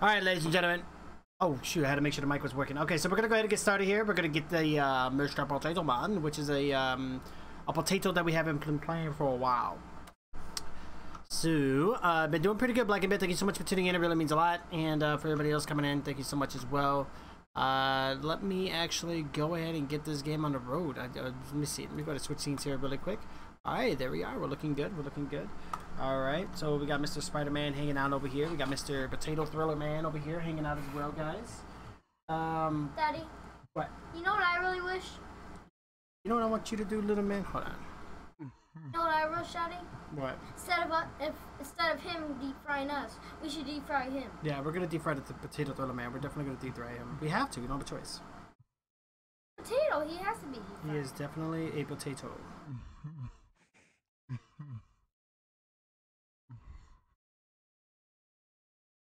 All right, ladies and gentlemen. Oh, shoot, I had to make sure the mic was working. Okay, so we're going to go ahead and get started here. We're going to get the Mr. Potato Man, which is a potato that we haven't been playing for a while. So, been doing pretty good, Blackabit. Thank you so much for tuning in. It really means a lot. And for everybody else coming in, thank you so much as well. Let me actually go ahead and get this game on the road. Let me see. Let me go to switch scenes here really quick. All right, there we are. We're looking good. We're looking good. All right, so we got Mr. Spider-Man hanging out over here. We got Mr. Potato Thriller Man over here hanging out as well, guys. Daddy. What? You know what I really wish? You know what I want you to do, little man? Hold on. You know what I wish, Daddy? What? Instead of him deep frying us, we should deep fry him. Yeah, we're gonna deep fry the Potato Thriller Man. We're definitely gonna deep fry him. We have to. We don't have a choice. Potato. He has to be deep fried. He is definitely a potato.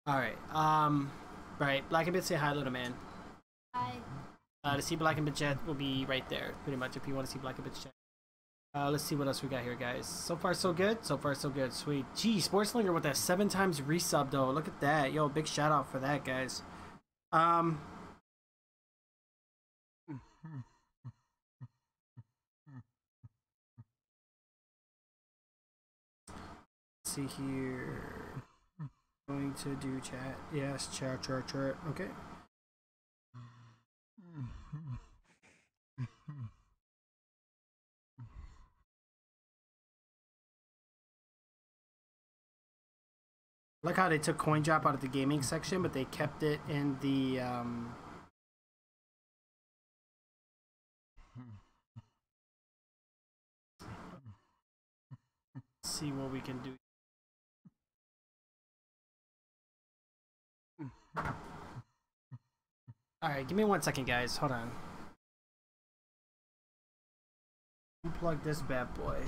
Alright, right, Blackabit, say hi, little man. Hi. To see Blackabit chat will be right there, pretty much, if you want to see Blackabit chat. Let's see what else we got here, guys. So far, so good. So far, so good. Sweet. Gee, Sportslinger with that 7 times resub, though. Look at that. Yo, big shout out for that, guys. Let's see here. Going to do chat. Yes, chat. Okay. Like how they took CoinDrop out of the gaming section, but they kept it in the see what we can do. Alright, give me 1 second, guys. Hold on. Unplug this bad boy.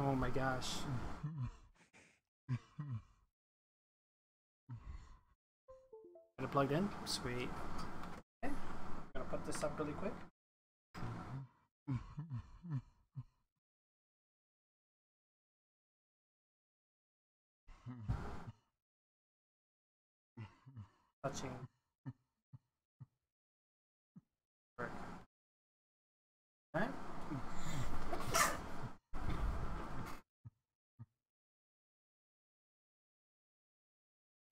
Oh my gosh. Got it plugged in? Sweet. Okay. I'm gonna put this up really quick. Touching. Right.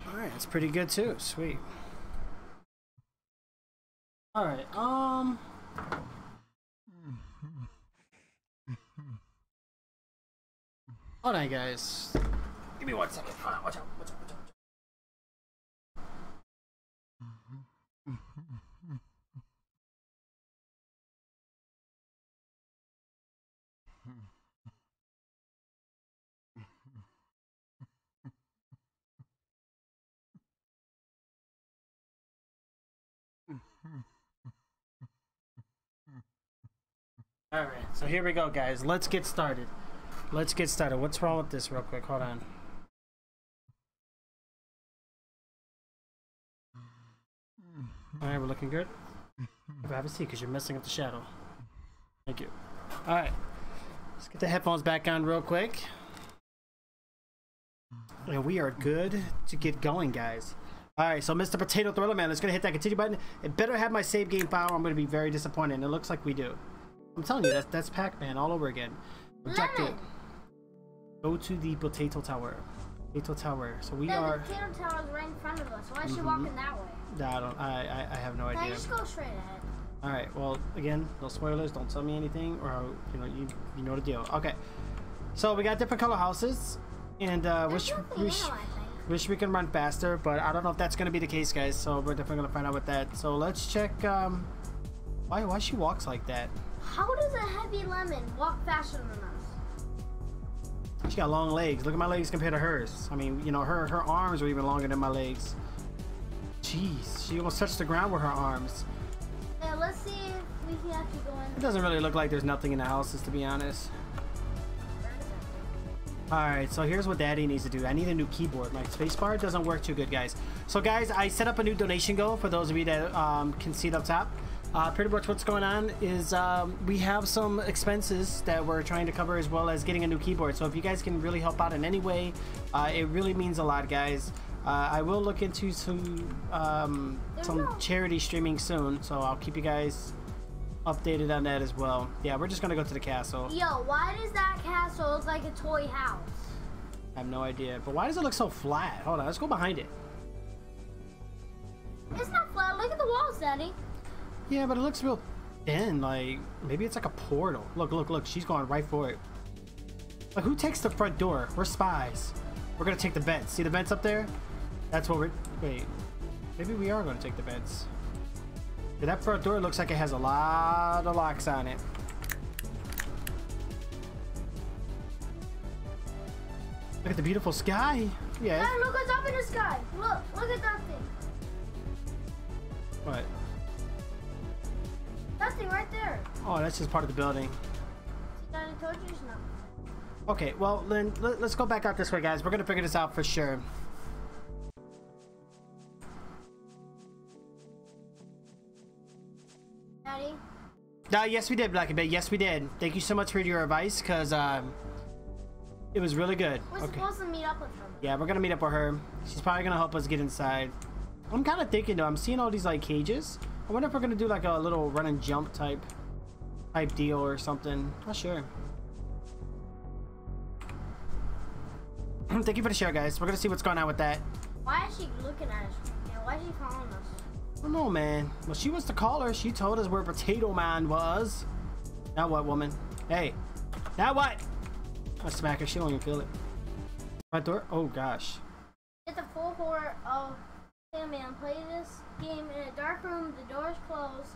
All right, that's pretty good too. Sweet. All right. Hold on, guys. Give me 1 second. Hold on. Watch out. Watch out. Watch out. All right, so here we go, guys. Let's get started. Let's get started. What's wrong with this real quick? Hold on. All right, we're looking good. Grab a seat because you're messing up the shadow. Thank you. All right, let's get the headphones back on real quick. And we are good to get going, guys. All right, so Mr. Potato Thriller Man, let's go hit that continue button. It better have my save game file. I'm going to be very disappointed. And it looks like we do. I'm telling you, that's Pac-Man all over again. Objective. Go to the potato tower. Fatal Tower. So we are. The Fatal Tower is right in front of us. Why is she walking that way? Yeah, I have no idea. I just go straight ahead. All right. Well, again, no spoilers. Don't tell me anything, or you know the deal. Okay. So we got different color houses, and wish we can run faster, but I don't know if that's gonna be the case, guys. So we're definitely gonna find out with that. So let's check. Why she walks like that? How does a heavy lemon walk faster than us? She got long legs. Look at my legs compared to hers. I mean, you know, her arms are even longer than my legs. Jeez, she almost touched the ground with her arms. Yeah, let's see if we can actually go in. It doesn't really look like there's nothing in the houses, to be honest. Alright, so here's what Daddy needs to do. I need a new keyboard. My spacebar doesn't work too good, guys. So, guys, I set up a new donation goal for those of you that can see it up top. Pretty much what's going on is we have some expenses that we're trying to cover, as well as getting a new keyboard. So if you guys can really help out in any way, it really means a lot, guys. I will look into some charity streaming soon, so I'll keep you guys updated on that as well. Yeah, we're just gonna go to the castle. Yo, why does that castle look like a toy house? I have no idea, but why does it look so flat? Hold on, let's go behind it. It's not flat. Look at the walls, Daddy. Yeah, but it looks real thin. Like, maybe it's like a portal. Look, look, look. She's going right for it. But who takes the front door? We're spies. We're going to take the vents. See the vents up there? That's what we're... Wait. Maybe we are going to take the vents. Yeah, that front door looks like it has a lot of locks on it. Look at the beautiful sky. Yeah. Hey, look what's up in the sky. Look. Look at that thing. What? Nothing right there. Oh, that's just part of the building. Okay, well, then let's go back out this way, guys. We're gonna figure this out for sure. Daddy? Yes, we did, Blackabit. Yes, we did. Thank you so much for your advice, because it was really good. We're supposed to meet up with her. Yeah, we're gonna meet up with her. She's probably gonna help us get inside. I'm kind of thinking, though, I'm seeing all these, like, cages. I wonder if we're gonna do like a little run and jump type deal or something. Not sure. Thank you for the share, guys. We're gonna see what's going on with that. Why is she looking at us? Why is she calling us? I don't know, man. Well, she was the caller. She told us where Potato Man was. Now what, woman? Hey. Now what? I smack her. She don't even feel it. Front door? Oh gosh. Get the full horror of Pac-Man. Play this game in a dark room, the door's closed,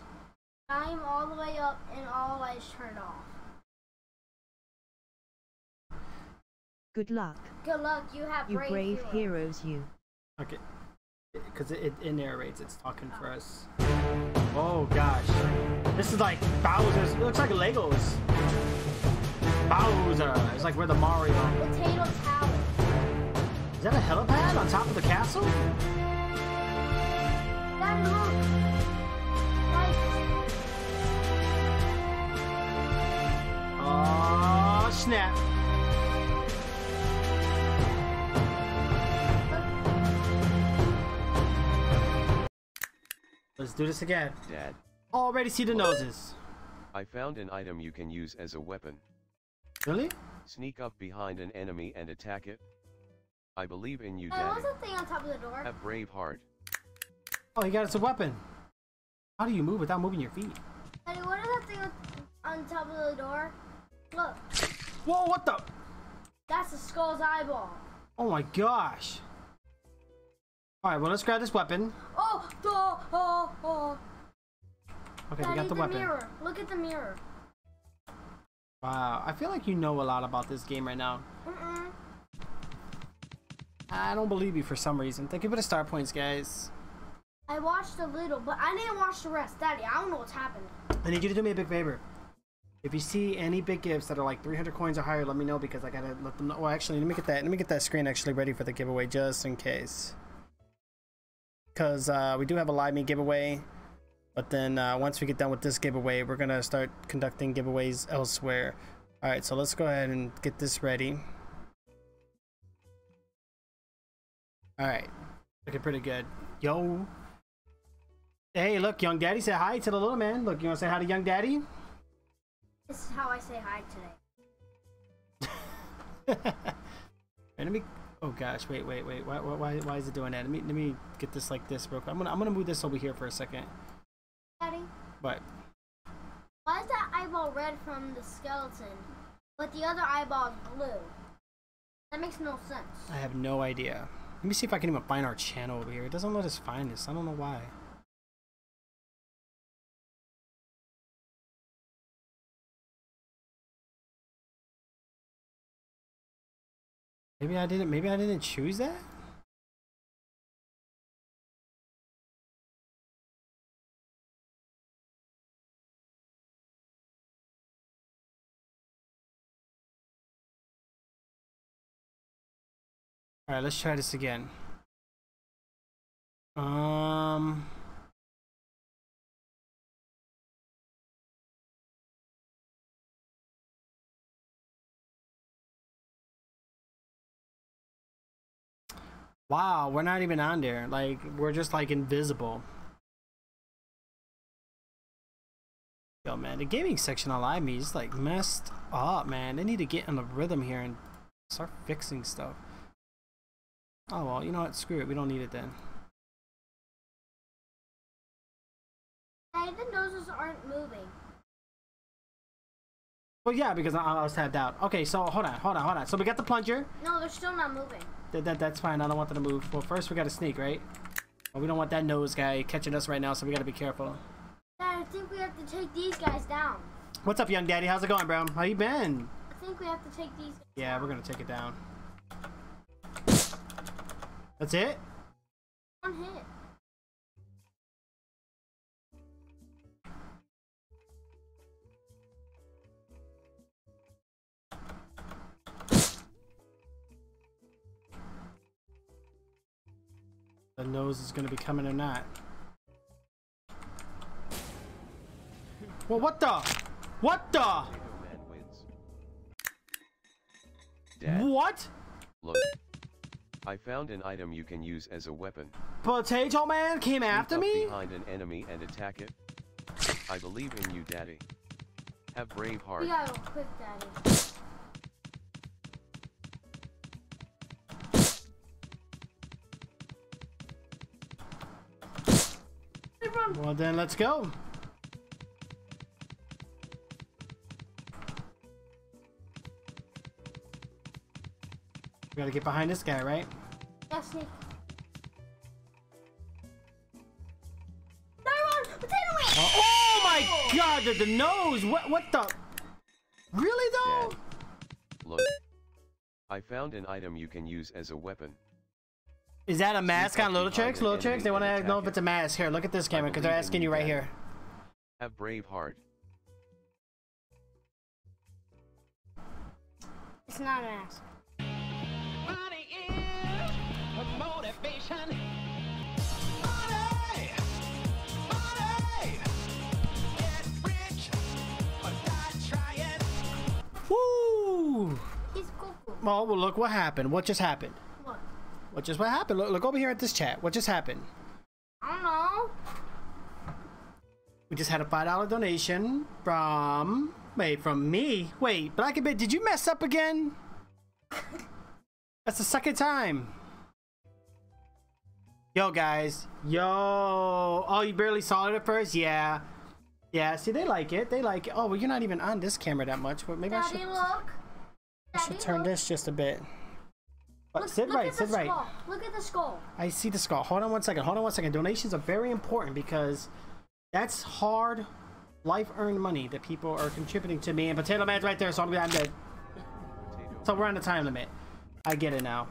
climb all the way up, and all lights turned off. Good luck. Good luck, you have brave heroes, you. Okay, because it narrates, it's talking for us. Oh gosh, this is like Bowser's, it looks like Legos. Bowser, it's like where the Mario. Potato Tower. Is that a helipad on top of the castle? Oh snap. Let's do this again. Dad. Already see the noses. I found an item you can use as a weapon. Really? Sneak up behind an enemy and attack it. I believe in you, Dad. What's the thing on top of the door? Have a brave heart. Oh, he got us a weapon. How do you move without moving your feet? Daddy, what is that thing on top of the door? Look. Whoa, what the? That's a skull's eyeball. Oh my gosh. All right, well, let's grab this weapon. Oh, Okay, Daddy, we got the weapon. Mirror. Look at the mirror. Wow, I feel like you know a lot about this game right now. I don't believe you for some reason. Thank you for the star points, guys. I watched a little, but I didn't watch the rest. Daddy, I don't know what's happening. I need you to do me a big favor. If you see any big gifts that are like 300 coins or higher, let me know, because I gotta let them know. Oh, actually, let me get that screen actually ready for the giveaway, just in case. Because we do have a live me giveaway, but then once we get done with this giveaway, we're gonna start conducting giveaways elsewhere. All right, so let's go ahead and get this ready. All right, looking pretty good. Yo. Hey, look, young daddy said hi to the little man. Look, you want to say hi to young daddy? This is how I say hi today. Enemy. Oh gosh, wait. Why is it doing that? Let me get this like this real quick. I'm gonna move this over here for a second. Daddy. What? Why is that eyeball red from the skeleton, but the other eyeball is blue? That makes no sense. I have no idea. Let me see if I can even find our channel over here. It doesn't let us find this. I don't know why. Maybe I didn't choose that? All right, let's try this again. Wow, we're not even on there. Like, we're just like invisible. Yo, man, the gaming section on Live Me is like messed up, man. They need to get in the rhythm here and start fixing stuff. Oh well, you know what? Screw it. We don't need it then. The noses aren't moving. Well, yeah, because I was tapped out. Okay, so hold on. So we got the plunger. No, they're still not moving. That's fine. I don't want them to move. Well, first we got to sneak, right? Well, we don't want that nose guy catching us right now, so we got to be careful. Dad, I think we have to take these guys down. What's up, young daddy? How's it going, bro? How you been? I think we have to take these guys. Yeah, we're gonna take it down. That's it? One hit. The nose is going to be coming or not. Well, what the? What the? Dad, what? Look. I found an item you can use as a weapon. Potato Man came after me? Behind an enemy and attack it. I believe in you, Daddy. Have brave heart. We gotta quit, Daddy. Well then, let's go. We gotta get behind this guy, right? Yes, Nick. Oh my God! The nose. What the? Really though? Dad, look, I found an item you can use as a weapon. Is that a mask on Little Tricks? Little Tricks? They want to know if it's a mask. Here, look at this camera, because they're asking you right here. Have brave heart. It's not a mask. Money is a motivation. Money. Get rich or die trying. Woo! He's cool. Oh, well, look what happened. What just happened? Which is what happened. Look over here at this chat. What just happened? I don't know. We just had a $5 donation from... Wait, from me? Wait, Blackabit, did you mess up again? That's the second time. Yo, guys. Yo. Oh, you barely saw it at first? Yeah. Yeah, see, they like it. They like it. Oh, well, you're not even on this camera that much. Well, maybe Daddy, I should turn this just a bit. Look, sit right. Look at the skull. I see the skull. Hold on one second. Donations are very important because that's hard, life-earned money that people are contributing to me. And Potato Man's right there, so I'm dead. So we're on the time limit. I get it now.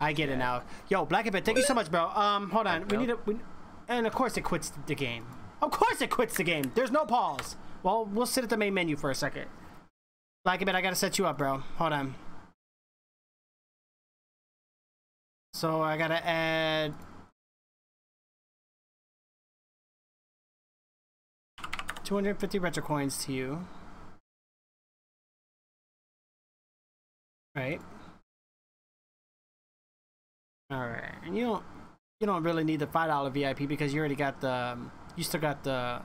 I get it now. Yo, Blackabit, thank you so much, bro. Hold on. And of course it quits the game. Of course it quits the game. There's no pause. Well, we'll sit at the main menu for a second. Blackabit, I gotta set you up, bro. Hold on. So I gotta add. $250 retro coins to you. Right. Alright. And you don't really need the $5 VIP because you already got the you still got the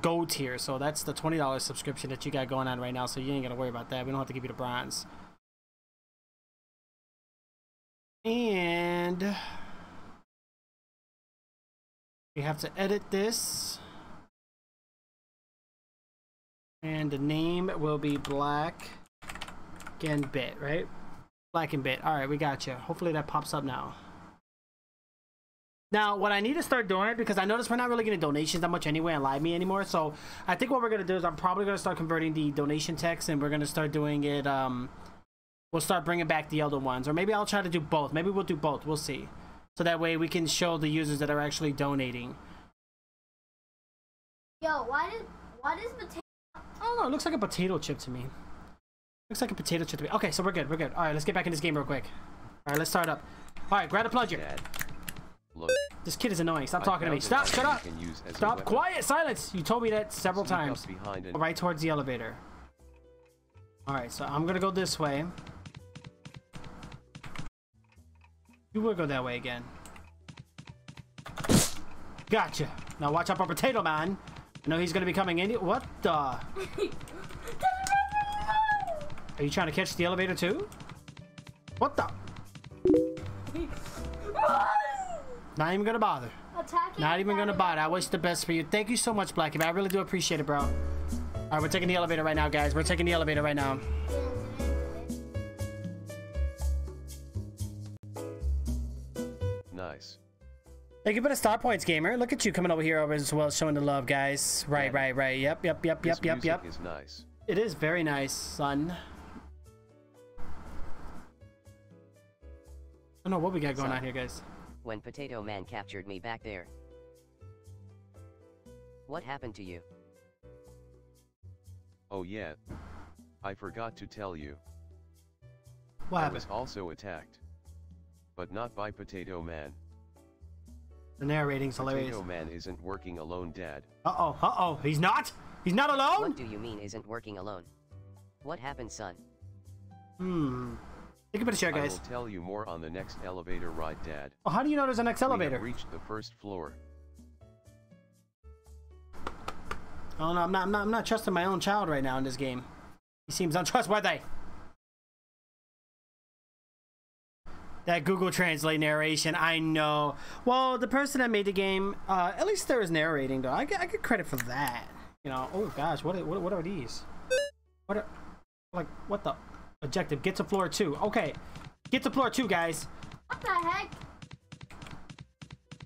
gold tier, so that's the $20 subscription that you got going on right now, so you ain't gotta worry about that. We don't have to give you the bronze. And we have to edit this. And the name will be Blackabit, right? Blackabit. All right, we got you. Hopefully that pops up now. Now, what I need to start doing, because I noticed we're not really getting donations that much anyway on LiveMe anymore, so I think what we're going to do is I'm probably going to start converting the donation text, and we're going to start doing it, we'll start bringing back the other ones, or maybe I'll try to do both. Maybe we'll do both. We'll see. So that way we can show the users that are actually donating. Yo, why does potato... I don't know. It looks like a potato chip to me. Looks like a potato chip to me. Okay, so we're good. We're good. All right, let's get back in this game real quick. All right, let's start up. All right, grab a plunger. Look, this kid is annoying. Stop talking to me. Stop, shut up. Stop, quiet, silence. You told me that several times. Right towards the elevator. All right, so I'm going to go this way. You will go that way again. Gotcha. Now watch out for Potato Man. I know he's going to be coming in. What the? Are you trying to catch the elevator too? What the? Not even gonna bother. Not even gonna bother. I wish the best for you. Thank you so much, Blackabit. I really do appreciate it, bro. All right, we're taking the elevator right now, guys. We're taking the elevator right now. Nice. Thank you for the star points, gamer. Look at you coming over here as well, showing the love, guys. Right, right, right. Yep, yep, yep, yep, yep, yep. This music is nice. It is very nice, son. I don't know what we got going on here, guys. When Potato Man captured me back there. What happened to you? Oh yeah. I forgot to tell you. What happened? I was also attacked. But not by Potato Man. The narrating's hilarious. Potato Man isn't working alone, Dad. Uh-oh, uh-oh. He's not? He's not alone? What do you mean isn't working alone? What happened, son? Think about the share, guys. I will tell you more on the next elevator ride, Dad. Oh, how do you know there's a next elevator? We reached the first floor. Oh no, I'm not trusting my own child right now in this game. He seems untrustworthy. That Google Translate narration, I know. Well, the person that made the game, at least there was narrating though. I get credit for that. You know. Oh gosh, what are these? What are, like what the? Objective, get to floor 2. Okay, get to floor 2, guys. What the heck?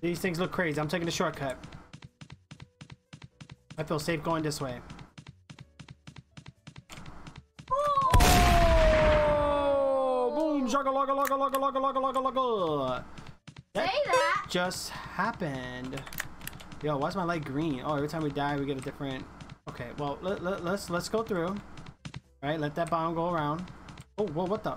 These things look crazy. I'm taking a shortcut. I feel safe going this way. Oh! Boom! Shagalogalogalogalogalogalogalogalogalog. Say that just happened. Yo, why's my light green? Oh, every time we die, we get a different. Okay, well let's go through. All right, let that bomb go around. Oh, whoa, what the?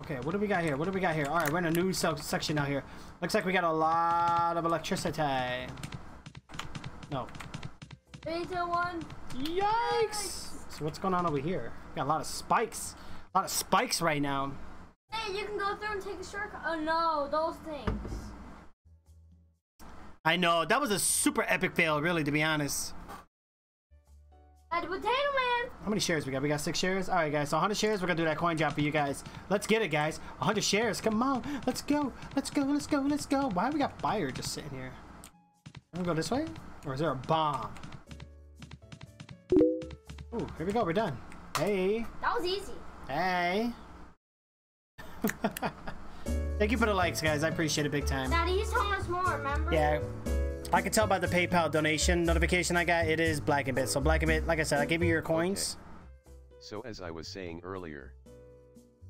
Okay, what do we got here? What do we got here? All right, we're in a new section out here. Looks like we got a lot of electricity. No. 3, 2, 1. Yikes! So what's going on over here? We got a lot of spikes. A lot of spikes right now. Hey, you can go through and take a shortcut. Oh, no, those things. I know, that was a super epic fail, really, to be honest. At Potato Man! How many shares we got? We got 6 shares? Alright, guys, so 100 shares, we're gonna do that coin drop for you guys. Let's get it, guys. 100 shares, come on. Let's go, let's go, let's go, let's go. Why we got fire just sitting here? I'm gonna go this way? Or is there a bomb? Ooh, here we go, we're done. Hey. That was easy. Hey. Thank you for the likes, guys. I appreciate it big time. Daddy, he's so much more, remember? Yeah. I can tell by the PayPal donation notification I got, it is Blackabit. So Blackabit, like I said, I gave you your coins. Okay. So as I was saying earlier,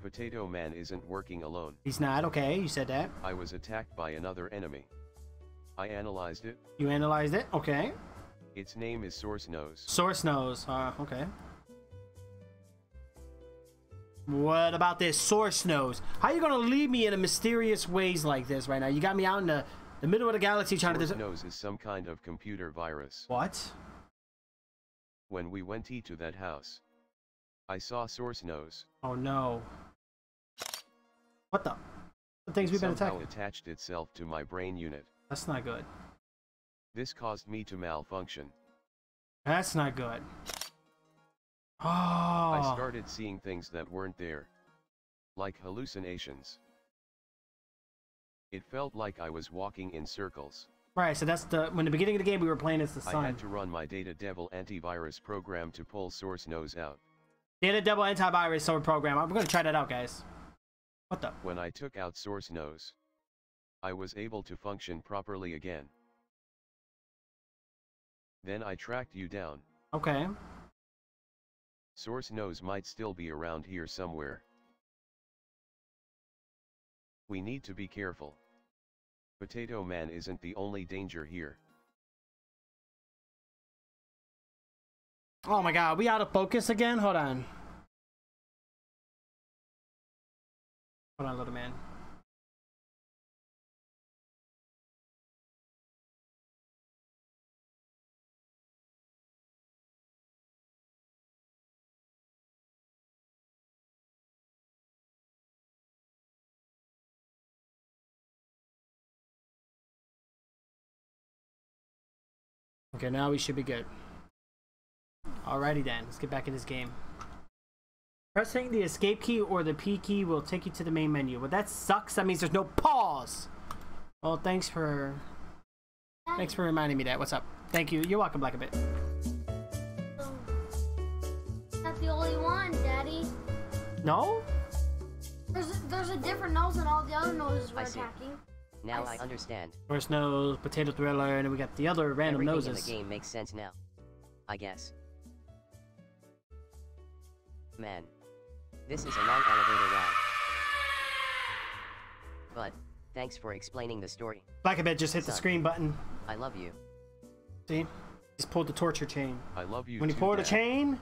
Potato Man isn't working alone. He's not, okay. You said that. I was attacked by another enemy. I analyzed it. You analyzed it? Okay. Its name is Source Nose. Source Nose. Okay. What about this Source Nose? How are you gonna lead me in a mysterious ways like this right now? You got me out in the middle of the galaxy trying to. Source Nose is some kind of computer virus. What? When we went to that house, I saw Source Nose. Oh no! What the? The things we've been attacking. Somehow attached itself to my brain unit. That's not good. This caused me to malfunction. That's not good. Oh. I started seeing things that weren't there, like hallucinations. It felt like I was walking in circles. Right, so that's the when the beginning of the game we were playing as the sun. I had to run my Data Devil antivirus program to pull source nose out. Data Devil antivirus source program. I'm gonna try that out, guys. What the? When I took out source nose, I was able to function properly again. Then I tracked you down. Okay. Source nose might still be around here somewhere. We need to be careful. Potato Man isn't the only danger here. Oh my god, we out of focus again? Hold on. Hold on, little man. Okay, now we should be good. Alrighty then, let's get back in this game. Pressing the escape key or the P key will take you to the main menu. Well, that sucks. That means there's no pause. Well, thanks for reminding me that. What's up? Thank you. You're welcome, Blackabit. Oh. That's the only one, Daddy. No? There's a different nose than all the other noses we're attacking. Now I understand. First nose, potato thriller, and then we got the other random noses. Everything in the game makes sense now, I guess. Man, this is a long elevator ride. But thanks for explaining the story. Blackabit just hit the screen button. I love you. See, he's pulled the torture chain. I love you. When he pulled the chain,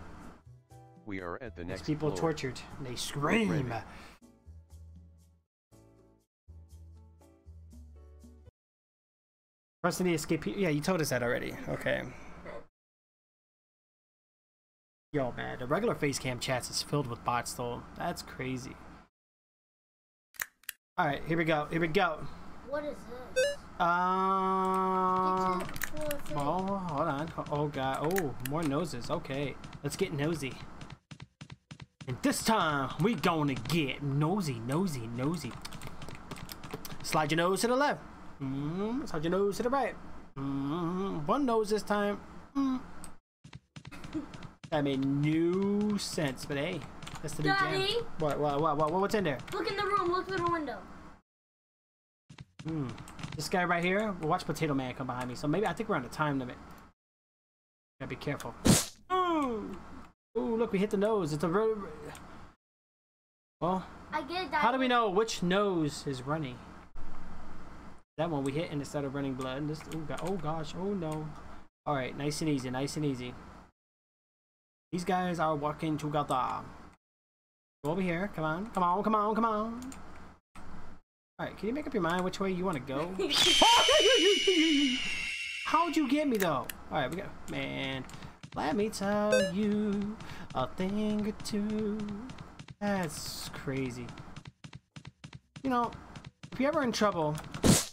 we are at the next. People tortured. And they scream. Pressing the escape. Yeah, you told us that already. Okay. Yo, man, the regular face cam chats is filled with bots, though. That's crazy. All right, here we go. Here we go. What is this? Oh, hold on. Oh god. Oh, more noses. Okay, let's get nosy. And this time we gonna get nosy, nosy, nosy. Slide your nose to the left. Slide your nose to the right. One nose this time. That made no sense, but hey, that's the new jam. What's in there? Look in the room. Look through the window. This guy right here. Well, watch Potato Man come behind me. So maybe I think we're on a time limit. Gotta be careful. Ooh, look, we hit the nose. It's a road. Well, I get it, how do we know which nose is running? That one we hit, and instead of running blood, and this, oh gosh, oh no. All right, nice and easy, nice and easy. These guys are walking together. Go over here, come on, come on, come on, come on. All right, can you make up your mind which way you want to go? How'd you get me though? All right, we got, man, let me tell you a thing or two. That's crazy. You know, if you're ever in trouble,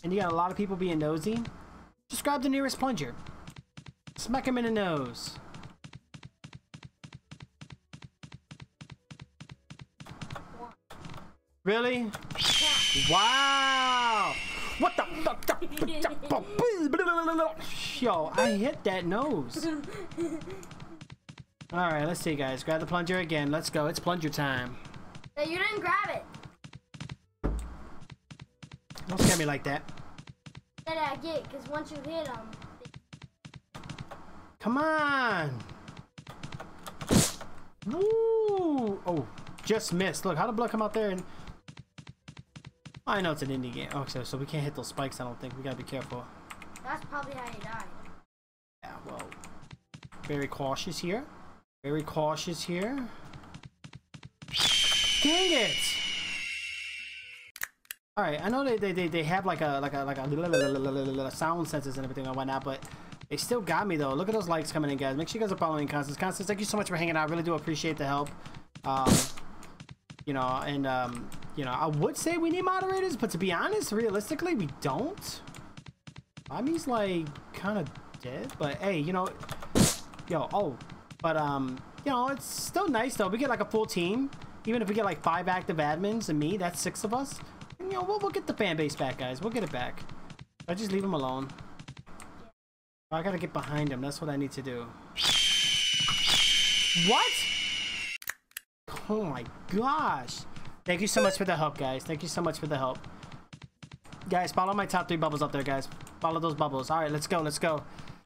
and you got a lot of people being nosy, just grab the nearest plunger. Smack him in the nose. Really? Wow! What the fuck? Yo, I hit that nose. Alright, let's see, guys. Grab the plunger again. Let's go. It's plunger time. Hey, you didn't grab it. Don't scare me like that. That I get, because once you hit them... Come on! Woo! Oh, just missed. Look, how did blood come out there? And I know it's an indie game. Okay, so we can't hit those spikes, I don't think. We gotta be careful. That's probably how you died. Yeah, well... Very cautious here. Very cautious here. Dang it! All right, I know they have like a sound sensors and everything and whatnot, but they still got me though. Look at those likes coming in, guys. Make sure you guys are following Constance. Constance, thank you so much for hanging out. I really do appreciate the help. You know, and you know, I would say we need moderators, but to be honest, realistically, we don't. I mean, he's like kind of dead, but hey, you know, yo, oh, but you know, it's still nice though. We get like a full team. Even if we get like 5 active admins and me, that's 6 of us. You know, we'll get the fan base back, guys. We'll get it back. I just leave him alone. I gotta get behind him. That's what I need to do. What? Oh my gosh. Thank you so much for the help, guys. Thank you so much for the help. Guys, follow my top 3 bubbles up there, guys. Follow those bubbles. All right, let's go. Let's go.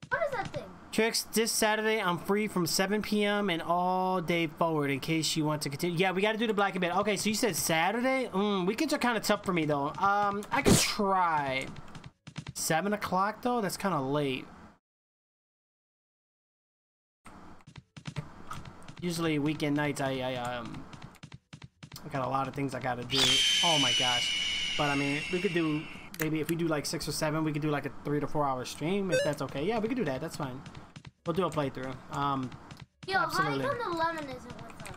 What is that thing? Tricks, this Saturday, I'm free from 7 p.m. and all day forward in case you want to continue. Yeah, we got to do the Blackabit. Okay, so you said Saturday? Weekends are kind of tough for me, though. I could try 7 o'clock, though. That's kind of late. Usually weekend nights, I got a lot of things I got to do. Oh, my gosh. But, I mean, we could do... Maybe if we do like 6 or 7, we could do like a 3 to 4 hour stream, if that's okay. Yeah, we could do that. That's fine. We'll do a playthrough. Yo, absolutely. How come the lemon isn't with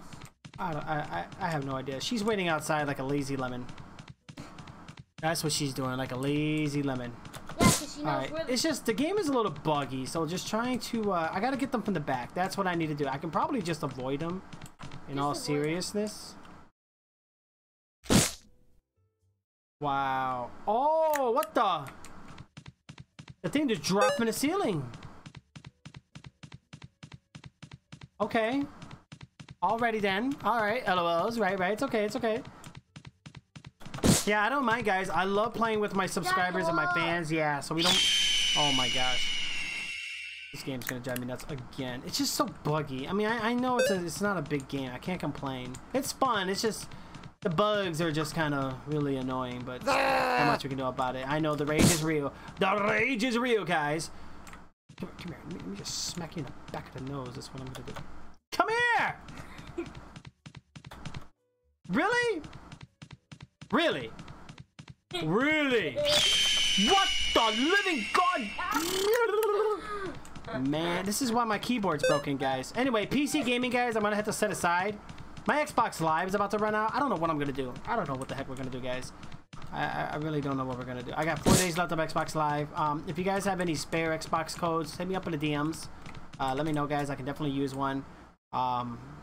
us? I have no idea. She's waiting outside like a lazy lemon. That's what she's doing, like a lazy lemon. Yeah, 'cause she knows. All right. It's just the game is a little buggy, so just trying to. I gotta get them from the back. That's what I need to do. I can probably just avoid them. In all seriousness. Wow. Oh, what the? The thing just dropped from the ceiling. Okay. Alrighty then. Alright, LOLs. Right. It's okay, it's okay. Yeah, I don't mind, guys. I love playing with my subscribers and my fans. Yeah, so we don't... Oh my gosh. This game's gonna drive me nuts again. It's just so buggy. I mean, I know it's not a big game. I can't complain. It's fun. It's just... The bugs are just kind of really annoying, but not much we can do about it. I know the rage is real. The rage is real, guys. Come here. Let me just smack you in the back of the nose. That's what I'm going to do. Come here! Really? Really? Really? What the living God? Man, this is why my keyboard's broken, guys. Anyway, PC gaming, guys, I'm going to have to set aside. My Xbox Live is about to run out. I don't know what I'm going to do. I don't know what the heck we're going to do, guys. I really don't know what we're going to do. I got 4 days left of Xbox Live. If you guys have any spare Xbox codes, hit me up in the DMs. Let me know, guys. I can definitely use one. And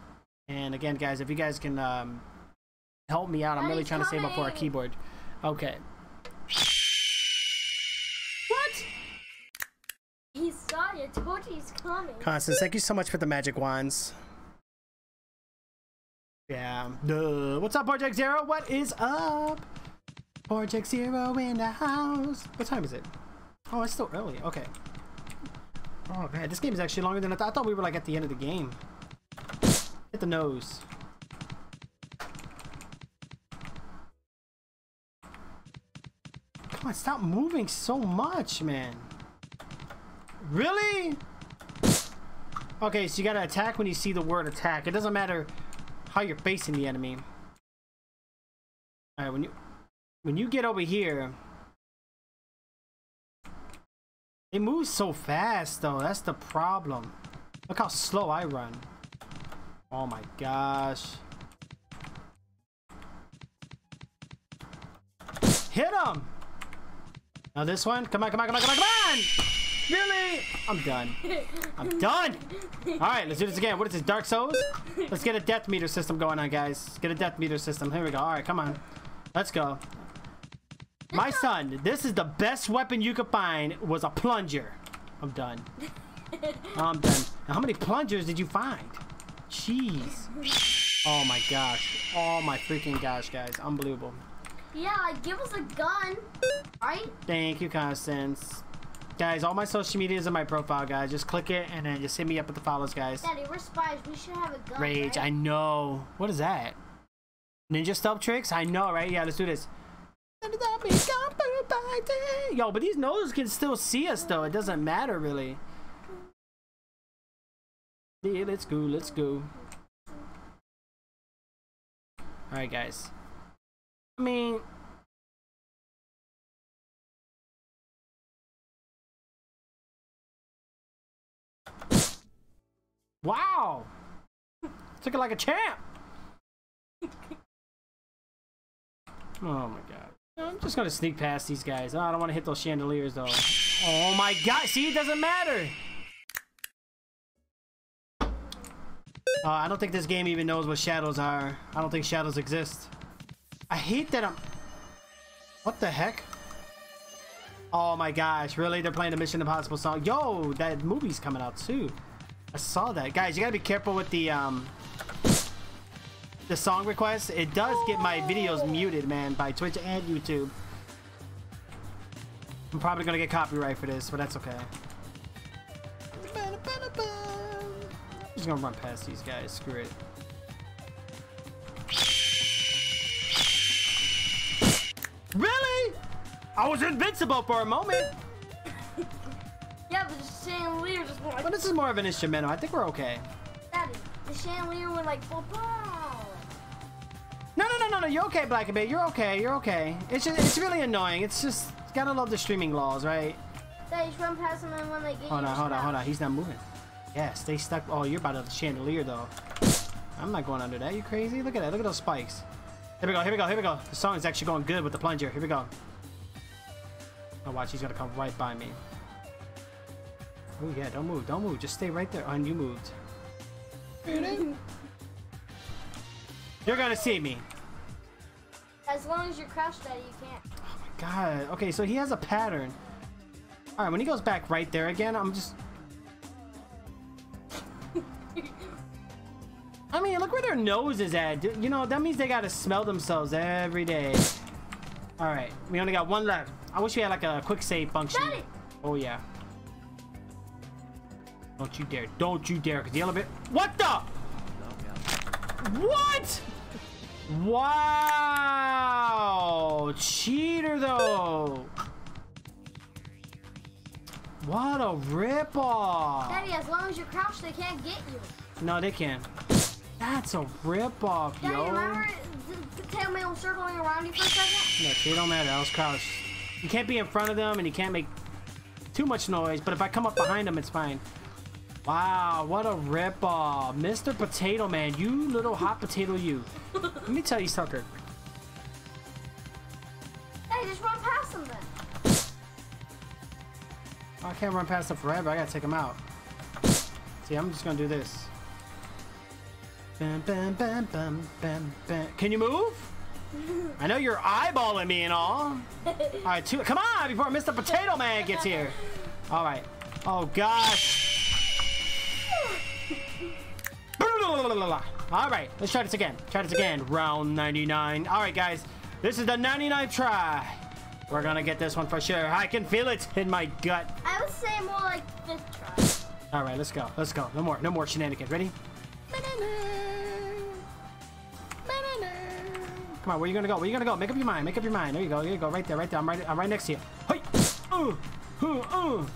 again, guys, if you guys can help me out, I'm really trying to save up for a keyboard. Okay. What? He saw you. I told you he's coming. Constance, thank you so much for the magic wands. Yeah. What's up, Project Zero? What is up? Project Zero in the house. What time is it? Oh, it's still early. Okay. Oh, man. This game is actually longer than I thought. I thought we were, like, at the end of the game. Hit the nose. Come on, stop moving so much, man. Really? Okay, so you gotta attack when you see the word attack. It doesn't matter... how you're facing the enemy. All right, when you get over here, they move so fast though. That's the problem. Look how slow I run. Oh my gosh. Hit him. Now this one. Come on. Really? I'm done. I'm done! Alright, let's do this again. What is this, Dark Souls? Let's get a death meter system going on, guys. Let's get a death meter system. Here we go. Alright, come on. Let's go. My son, this is the best weapon you could find was a plunger. I'm done. I'm done. Now, how many plungers did you find? Jeez. Oh my gosh. Oh my freaking gosh, guys. Unbelievable. Yeah, like, give us a gun. Alright? Thank you, Constance. Guys, all my social media is in my profile, guys. Just click it and then just hit me up with the follows, guys. Daddy, we're spies. We should have a gun. Rage, right? I know. What is that? Ninja stealth tricks? I know, right? Yeah, let's do this. Yo, but these noses can still see us, though. It doesn't matter, really. Yeah, let's go. Let's go. Alright, guys. I mean... Wow! Took it like a champ! Oh my god. I'm just gonna sneak past these guys. Oh, I don't wanna hit those chandeliers though. Oh my god! See, it doesn't matter! I don't think this game even knows what shadows are. I don't think shadows exist. I hate that I'm... What the heck? Oh my gosh, really? They're playing the Mission Impossible song. Yo, that movie's coming out too. I saw that. Guys, you gotta be careful with the song requests. It does get my videos muted, man, by Twitch and YouTube. I'm probably gonna get copyright for this, but that's okay. I'm just gonna run past these guys. Screw it. Really? I was invincible for a moment. Yeah, but the chandelier just more like... But this is more of an instrumental. I think we're okay. Daddy, the chandelier went like football. No. You're okay, Blackabit. You're okay. You're okay. It's just, it's really annoying. It's just, gotta love the streaming laws, right? Daddy, just run past them and when they get... Hold on. He's not moving. Yeah, stay stuck. Oh, you're about to chandelier though. I'm not going under that. You crazy? Look at that. Look at those spikes. Here we go, here we go, here we go. The song is actually going good with the plunger. Here we go. Oh, watch. He's going to come right by me. Oh, yeah. Don't move. Don't move. Just stay right there. Oh, and you moved. You're going to see me. As long as you're crouched at it, you can't. Oh, my God. Okay, so he has a pattern. All right, when he goes back right there again, I'm just... I mean, look where their nose is at. You know, that means they gotta smell themselves every day. All right, we only got one left. I wish we had like a quick save function. Daddy. Oh yeah. Don't you dare, cause the elevator... What the? What? Wow, cheater though. What a ripoff. Daddy, as long as you're crouched, they can't get you. No, they can't. That's a ripoff, yo. Daddy, remember the tailman was circling around you for a second? No, it don't matter. I was crouched. You can't be in front of them, and you can't make too much noise. But if I come up behind them, it's fine. Wow, what a ripoff, Mr. Potato Man. You little hot potato, you. Let me tell you, sucker. Hey, just run past them then. Oh, I can't run past them forever. I gotta take them out. See, I'm just gonna do this. Bam, bam, bam, bam, bam, bam. Can you move? I know you're eyeballing me and all. All right, two. Come on, before Mr. Potato Man gets here. All right. Oh gosh. All right, let's try this again. Try this again. Round 99. All right, guys, this is the 99th try. We're gonna get this one for sure. I can feel it in my gut. I would say more like 5th try. All right, let's go. Let's go. No more shenanigans. Ready? Come on, where are you gonna go? Where are you gonna go? Make up your mind. Make up your mind. There you go. There you go. Right there. Right there. I'm right next to you. Hey! Come on!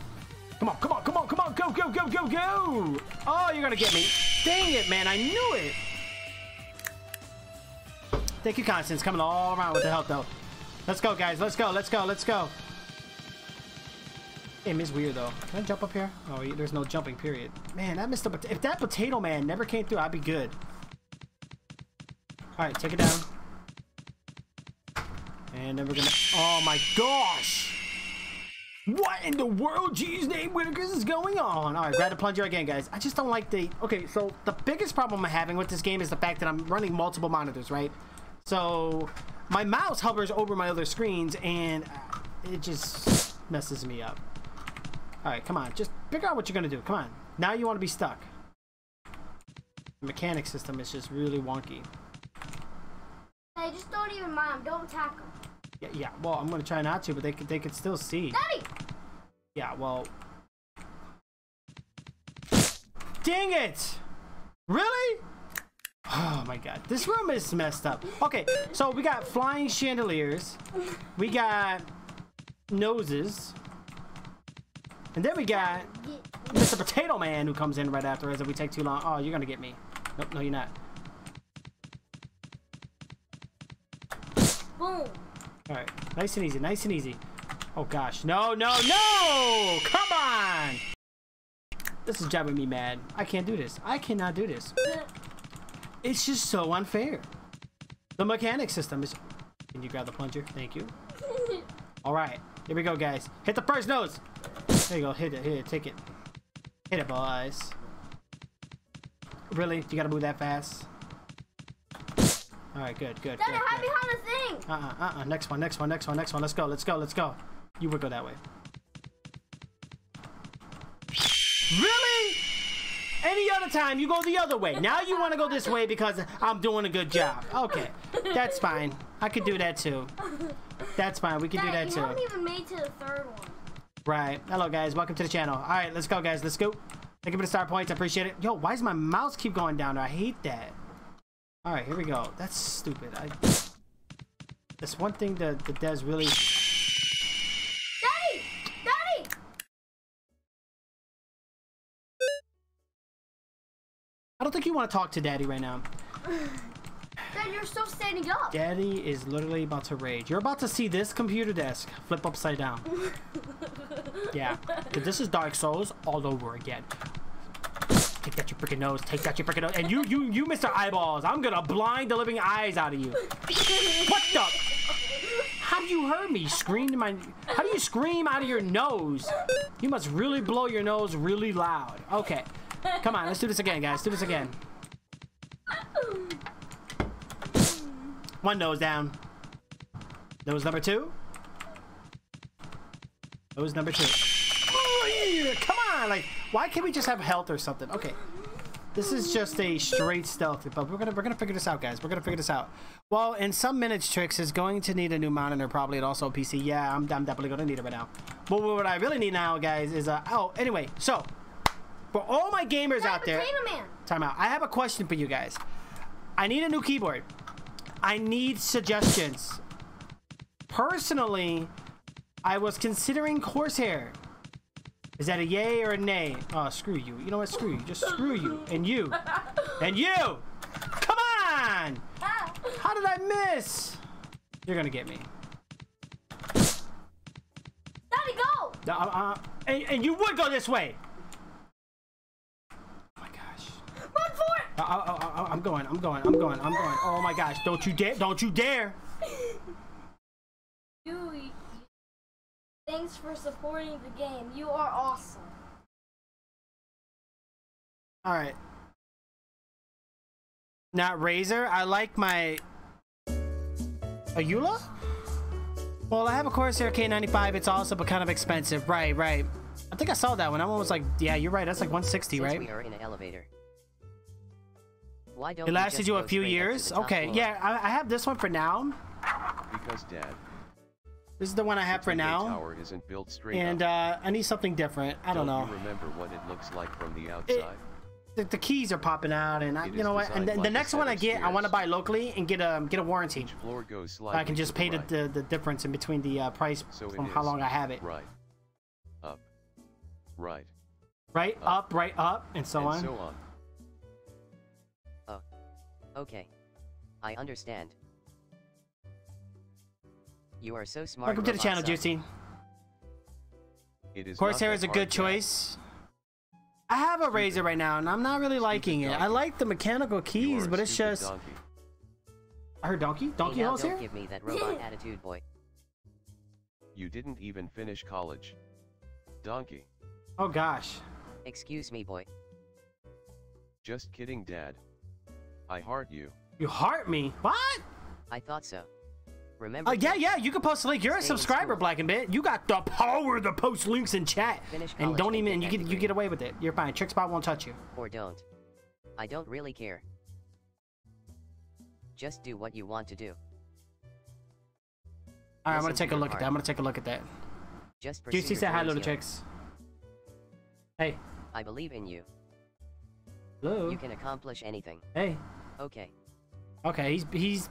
Come on! Come on! Come on! Go! Go! Go! Go! Go! Oh, you're gonna get me! Dang it, man! I knew it. Thank you, Constance, coming all around with the help, though. Let's go, guys. Let's go. Let's go. Let's go. Game is weird though. Can I jump up here? Oh, there's no jumping period. Man, that Mr. If that Potato Man never came through, I'd be good. All right, take it down. And then we're gonna... Oh my gosh! What in the world, geez, name Whitaker's is going on? All right, grab the plunger again, guys. I just don't like the... Okay, so the biggest problem I'm having with this game is the fact that I'm running multiple monitors, right? So my mouse hovers over my other screens and it just messes me up. All right, come on. Just figure out what you're going to do. Come on. Now you want to be stuck. The mechanic system is just really wonky. Hey, just don't even mind them. Don't attack them. Yeah, well, I'm going to try not to, but they could still see. Daddy! Yeah, well... Dang it! Really? Oh, my God. This room is messed up. Okay, so we got flying chandeliers. We got noses. And then we got Mr. Potato Man who comes in right after us if we take too long. Oh, you're going to get me. Nope, no, you're not. Boom. All right. Nice and easy. Nice and easy. Oh, gosh. No. Come on. This is driving me mad. I can't do this. I cannot do this. It's just so unfair. The mechanic system is... Can you grab the plunger? Thank you. All right. Here we go, guys. Hit the first nose. There you go. Hit it. Take it. Hit it, boys. Really? You gotta move that fast? Alright, good, good. Dad, hide behind the thing! Next one. Let's go. You would go that way. Really? Any other time, you go the other way. Now you want to go this way because I'm doing a good job. Okay, that's fine. I could do that too. That's fine. We can do that too. I haven't even made to the third one. Right. Hello, guys. Welcome to the channel. All right, let's go, guys. Let's go. Thank you for the star points. I appreciate it. Yo, why does my mouse keep going down there? I hate that. All right, here we go. That's stupid. That's one thing that the devs really... I don't think you want to talk to Daddy right now. Dad, you're still standing up. Daddy is literally about to rage. You're about to see this computer desk flip upside down. Yeah, because this is Dark Souls all over again. Take that, you freaking nose. Take that, you freaking nose. And you, Mr. Eyeballs. I'm going to blind the living eyes out of you. What the? How do you hurt me? How do you scream out of your nose? You must really blow your nose really loud. Okay. Come on, let's do this again, guys. Do this again. One nose down. Nose number two. Nose number two. Come on, like, why can't we just have health or something? Okay, this is just a straight stealthy, but we're gonna figure this out, guys. We're gonna figure this out. Well, in some minutes, Trix is going to need a new monitor, probably, and also a PC. Yeah, I'm definitely gonna need it right now. But what I really need now, guys, is anyway, so. For all my gamers out there, time out. I have a question for you guys. I need a new keyboard. I need suggestions. Personally, I was considering Corsair. Is that a yay or a nay? Oh, screw you. You know what? Screw you. Just screw you. And you. And you. Come on. How did I miss? You're going to get me. Daddy, go. And you would go this way. I'm going. Oh my gosh, don't you dare. Thanks for supporting the game. You are awesome. All right. Not Razer. I like my Ayula? Well, I have a Corsair K95. It's awesome, but kind of expensive. Right. I think I saw that one. I'm almost like, yeah, you're right. That's like 160, right? We are in an elevator. It lasted you a few years. Okay, yeah, I have this one for now. Because Dad. This is the one I have for now. Tower isn't built straight and I need something different. I don't know. You remember what it looks like from the outside. The keys are popping out, and you know what? And the next one I get, I want to buy locally and get a warranty. Each floor goes so I can just pay the difference in between the price from how long I have it. Right. Up. Right. Right up. Right up, and so on. Okay, I understand. You are so smart. Welcome to the channel, Juicy. Corsair is a good choice. I have a Razer right now, and I'm not really liking it. I like the mechanical keys, but it's just. I heard donkey. Donkey house here. Give me that robot attitude, boy. You didn't even finish college, donkey. Oh gosh. Excuse me, boy. Just kidding, Dad. I heart you. You heart me? What? I thought so. Remember? Yeah. You can post a link. You're a subscriber, Blackabit. You got the power to post links in chat. And don't even. You get away with it. You're fine. Trickspot won't touch you. Or don't. I don't really care. Just do what you want to do. All right, I'm gonna take a look at that. Just Juicy, say hi, little Trix. Hey. I believe in you. Hello. You can accomplish anything. Hey. Okay. He's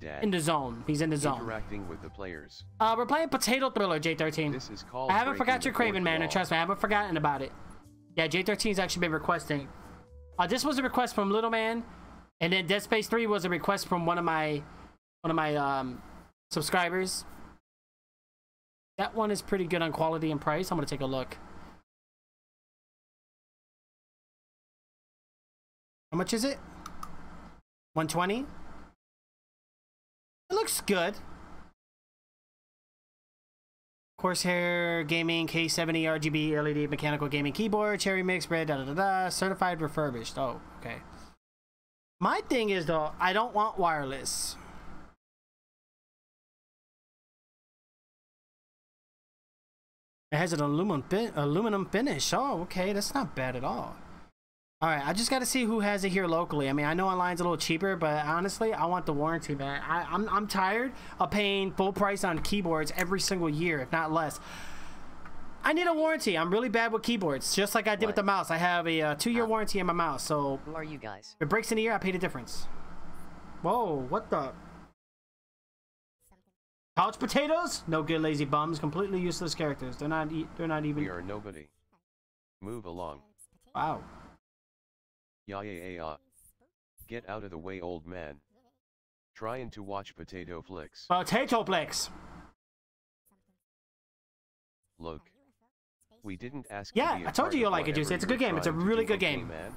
Dad, in the zone. He's in the zone. Interacting with the players. We're playing Potato Thriller, J13. This is called. I haven't forgot your craving, man. And trust me, I haven't forgotten about it. Yeah, J13's actually been requesting. This was a request from Little Man, and then Dead Space 3 was a request from one of my subscribers. That one is pretty good on quality and price. I'm gonna take a look. How much is it? 120. It looks good. Corsair Gaming K70 RGB LED mechanical gaming keyboard, cherry mix, red, certified refurbished. Oh, Okay. My thing is though, I don't want wireless. It has an aluminum finish. Oh, okay, that's not bad at all. All right, I just got to see who has it here locally. I mean, I know online's a little cheaper, but honestly, I want the warranty, man. I'm tired of paying full price on keyboards every single year, if not less. I need a warranty. I'm really bad with keyboards, just like I did with the mouse. I have a 2-year warranty on my mouse, so... Who are you guys? If it breaks in a year, I pay the difference. Whoa, what the... Couch potatoes? No good, lazy bums. Completely useless characters. They're not even... We are nobody. Move along. Wow. Yeah, yeah, yeah. Get out of the way, old man. Trying to watch potato flicks. Potato flicks. Look, we didn't ask. Yeah, I told you you'll like it, Juicy. It's a good game. It's a really good game. Man.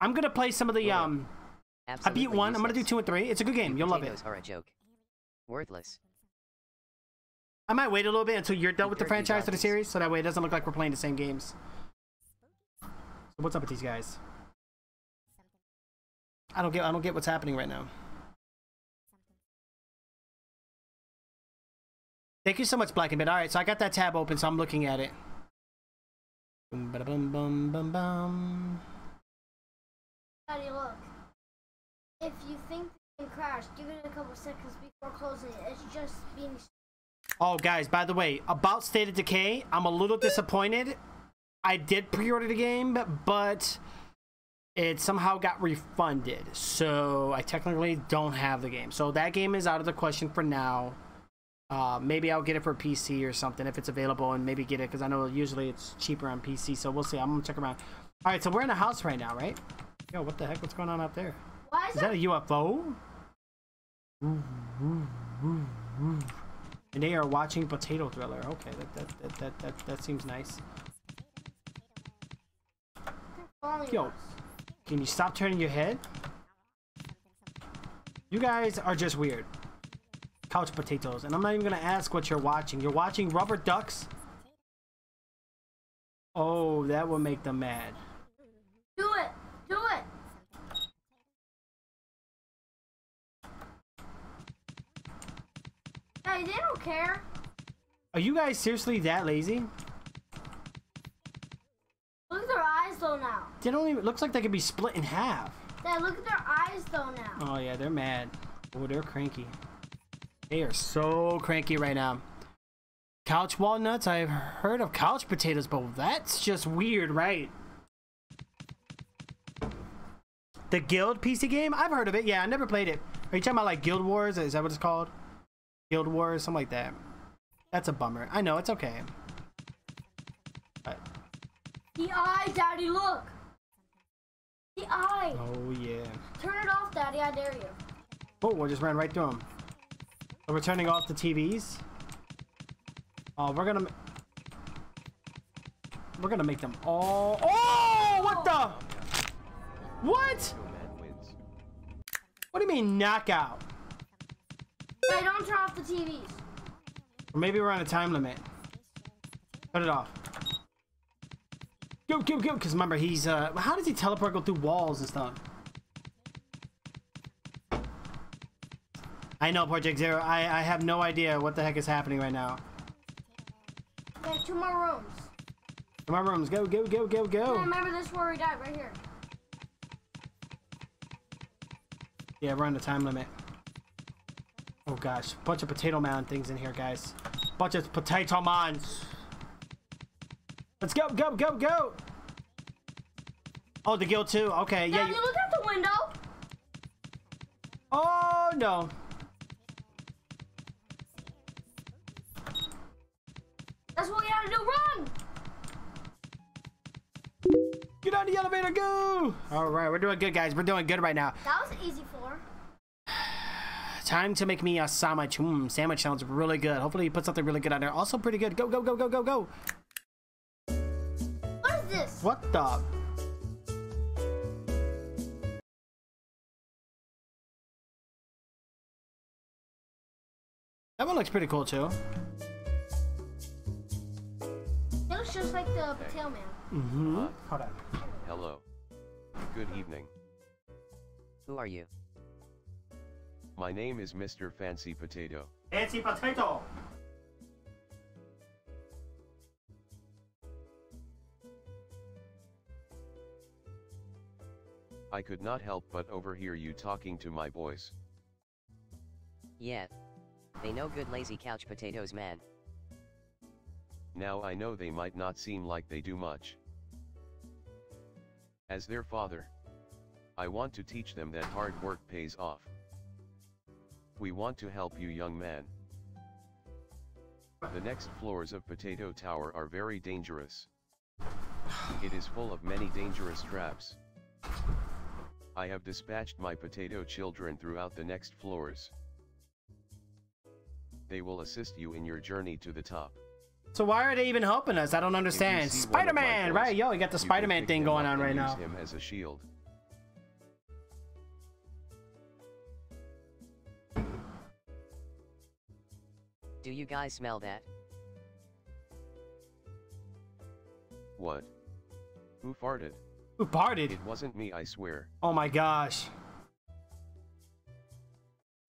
I'm gonna play some of the I beat one. I'm gonna do 2 and 3. It's a good game. You'll love it. Are a joke. Worthless. I might wait a little bit until you're done with the franchise of the series, so that way it doesn't look like we're playing the same games. So what's up with these guys? I don't get what's happening right now. Thank you so much, Blackabit. All right, so I got that tab open, so I'm looking at it. Boom, ba bum, bum, bum, bum. Buddy, look. If you think it can crash, give it a couple seconds before closing it. It's just being. Oh, guys, by the way, about State of Decay, I'm a little disappointed. I did pre-order the game, but it somehow got refunded, so I technically don't have the game, so that game is out of the question for now. Maybe I'll get it for PC or something if it's available, and maybe get it because I know usually it's cheaper on PC, so we'll see. I'm gonna check around. All right, so we're in a house right now, right? Yo, what the heck, what's going on up there? Why is that a UFO? And they are watching Potato Thriller. Okay, that seems nice. Yo, can you stop turning your head? You guys are just weird. Couch potatoes. And I'm not even gonna ask what you're watching. You're watching rubber ducks? Oh, that will make them mad. Do it! Do it! Hey, they don't care. Are you guys seriously that lazy? Look at their eyes though now. They don't even, looks like they could be split in half. Dad, look at their eyes though now. Oh yeah, they're mad. Oh, they're cranky. They are so cranky right now. Couch walnuts, I've heard of couch potatoes, but that's just weird, right? The Guild PC game? I've heard of it, yeah, I never played it. Are you talking about like Guild Wars? Is that what it's called? Guild Wars, something like that. That's a bummer. I know, it's okay. But the eye, Daddy, look! The eye! Oh, yeah. Turn it off, Daddy, I dare you. Oh, I just ran right through him. So we're turning off the TVs. Oh, we're gonna make them all... Oh, what the... What? What do you mean, knockout? I don't turn off the TVs. Or maybe we're on a time limit. Turn it off. Go, because remember, he's, how does he teleport, go through walls and stuff? I know, Project Zero, I have no idea what the heck is happening right now. Okay, 2 more rooms. 2 more rooms, go. Yeah, remember, this is where we died, right here. Yeah, we're on the time limit. Oh gosh, bunch of potato man things in here, guys. Bunch of potato mons. Let's go! Oh, the guild too, okay. Dad, yeah, you look out the window! Oh, no. That's what we gotta do, run! Get out of the elevator, go! Alright, we're doing good, guys. We're doing good right now. That was an easy floor. Time to make me a sandwich. Sandwich sounds really good. Hopefully you put something really good on there. Also pretty good. Go! What the? That one looks pretty cool too. It looks just like the tailman. Mm-hmm. Hold on. Hello. good evening. Who are you? My name is Mr. Fancy Potato. Fancy Potato! I could not help but overhear you talking to my boys. Yeah. They no good lazy couch potatoes, man. Now I know they might not seem like they do much. As their father, I want to teach them that hard work pays off. We want to help you, young man. The next floors of Potato Tower are very dangerous. It is full of many dangerous traps. I have dispatched my potato children throughout the next floors. They will assist you in your journey to the top. So why are they even helping us? I don't understand. Spider-Man, right? Yo, we got the Spider-Man thing going on right now. Use him as a shield. Do you guys smell that? What? Who farted? Who farted? It wasn't me, I swear. Oh my gosh.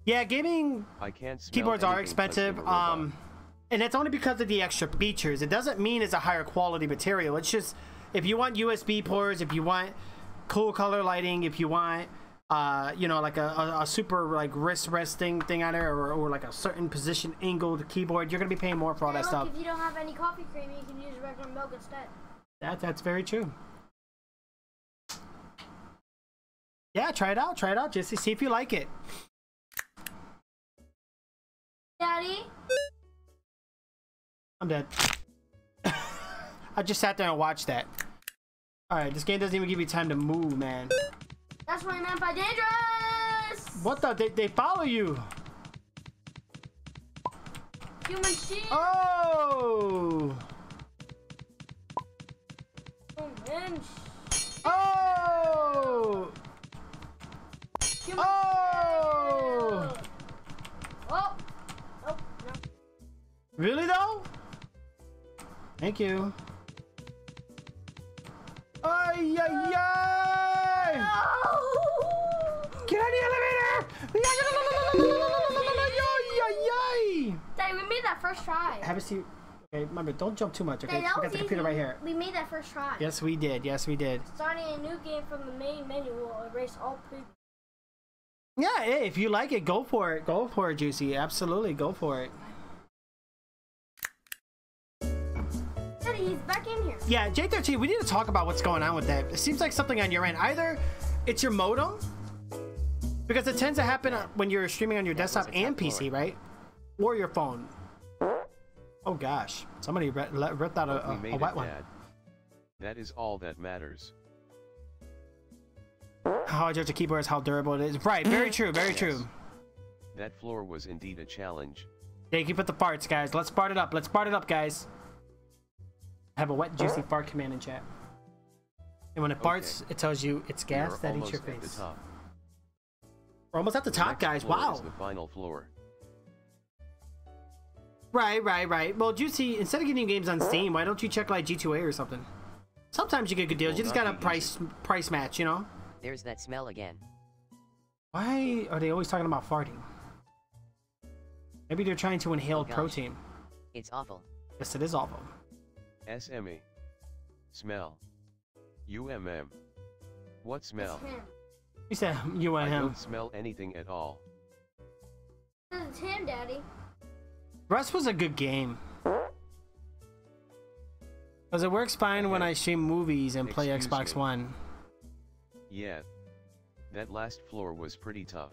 Yeah, gaming keyboards are expensive, and it's only because of the extra features. It doesn't mean it's a higher quality material. It's just, if you want USB ports, if you want cool color lighting, if you want, you know, like a super like wrist resting thing on there, or like a certain position angled keyboard, you're gonna be paying more for all that stuff. If you don't have any coffee cream, you can use regular milk instead. That's very true. Yeah, try it out, just to see if you like it. Daddy? I'm dead. I just sat there and watched that. Alright, this game doesn't even give you time to move, man. That's what I meant by dangerous! What the? They follow you! Human shield! Oh! Oh! Human oh! Shield. Oh! Really though? Thank you. Ay, ay, ay! No! Get on the elevator! Ay, ay, ay! Dad, we made that first try. Have a seat. Okay, remember, don't jump too much, okay? Dad, we got the computer right here. We made that first try. Yes, we did. Yes, we did. Starting a new game from the main menu will erase all previous. Yeah, hey, if you like it, go for it. Go for it, Juicy. Absolutely, go for it. He's back in here. Yeah, J13, we need to talk about what's going on with that. It seems like something on your end. Either it's your modem, because it tends to happen when you're streaming on your desktop and PC, right? Or your phone. Oh gosh, somebody ripped out a wet one. That is all that matters. How I judge a keyboard is how durable it is. Right, very true, very true. That floor was indeed a challenge. Thank you for the farts, guys. Let's fart it up. Let's fart it up, guys. Have a wet juicy fart command in chat, and when it farts, okay, it tells you it's gas that eats your face. We're almost at the top, guys. Wow. The final floor. Right, right, right. Well, Juicy, instead of getting games on Steam, why don't you check like G2A or something? Sometimes you get good deals. You just gotta price match, you know. There's that smell again. Why are they always talking about farting? Maybe they're trying to inhale protein. It's awful. Yes, it is awful. SME. Smell. UMM. What smell? You said UMM. I don't smell anything at all. It's him, Daddy. Rust was a good game. Because it works fine when I stream movies and play Xbox One. Yeah. That last floor was pretty tough.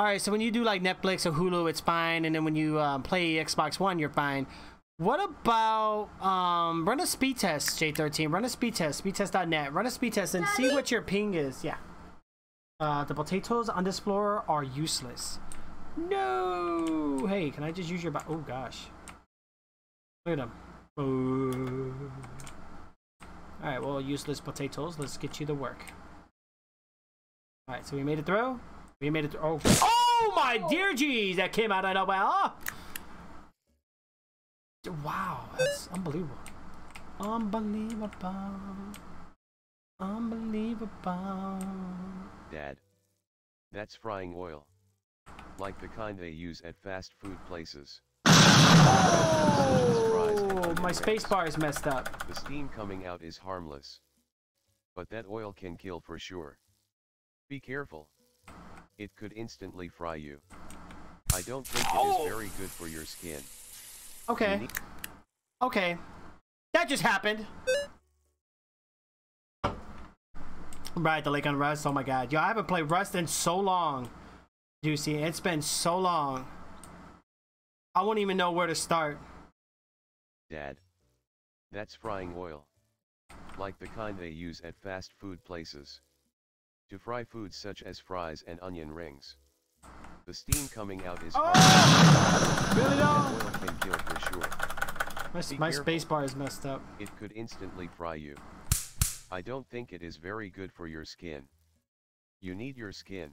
Alright, so when you do like Netflix or Hulu, it's fine, and then when you play Xbox One, you're fine. What about run a speed test, J13? Run a speed test, speedtest.net. Run a speed test and see what your ping is. Yeah. The potatoes on this floor are useless. No. Hey, can I just use your? Oh gosh. Look at them. All right. Well, useless potatoes. Let's get you to work. All right. So we made it through. We made it. Oh, oh my dear geez, that came out of nowhere. Wow, that's unbelievable. Unbelievable. Dad, that's frying oil. Like the kind they use at fast food places. Oh, my spacebar is messed up. The steam coming out is harmless. But that oil can kill for sure. Be careful. It could instantly fry you. I don't think it is very good for your skin. Okay. Okay. That just happened. Right, the lake on Rust. Oh my god. Yo, I haven't played Rust in so long. Juicy, it's been so long. I won't even know where to start. Dad, that's frying oil. Like the kind they use at fast food places. To fry foods such as fries and onion rings. The steam coming out is oil can kill for sure. My spacebar is messed up. It could instantly fry you. I don't think it is very good for your skin. You need your skin.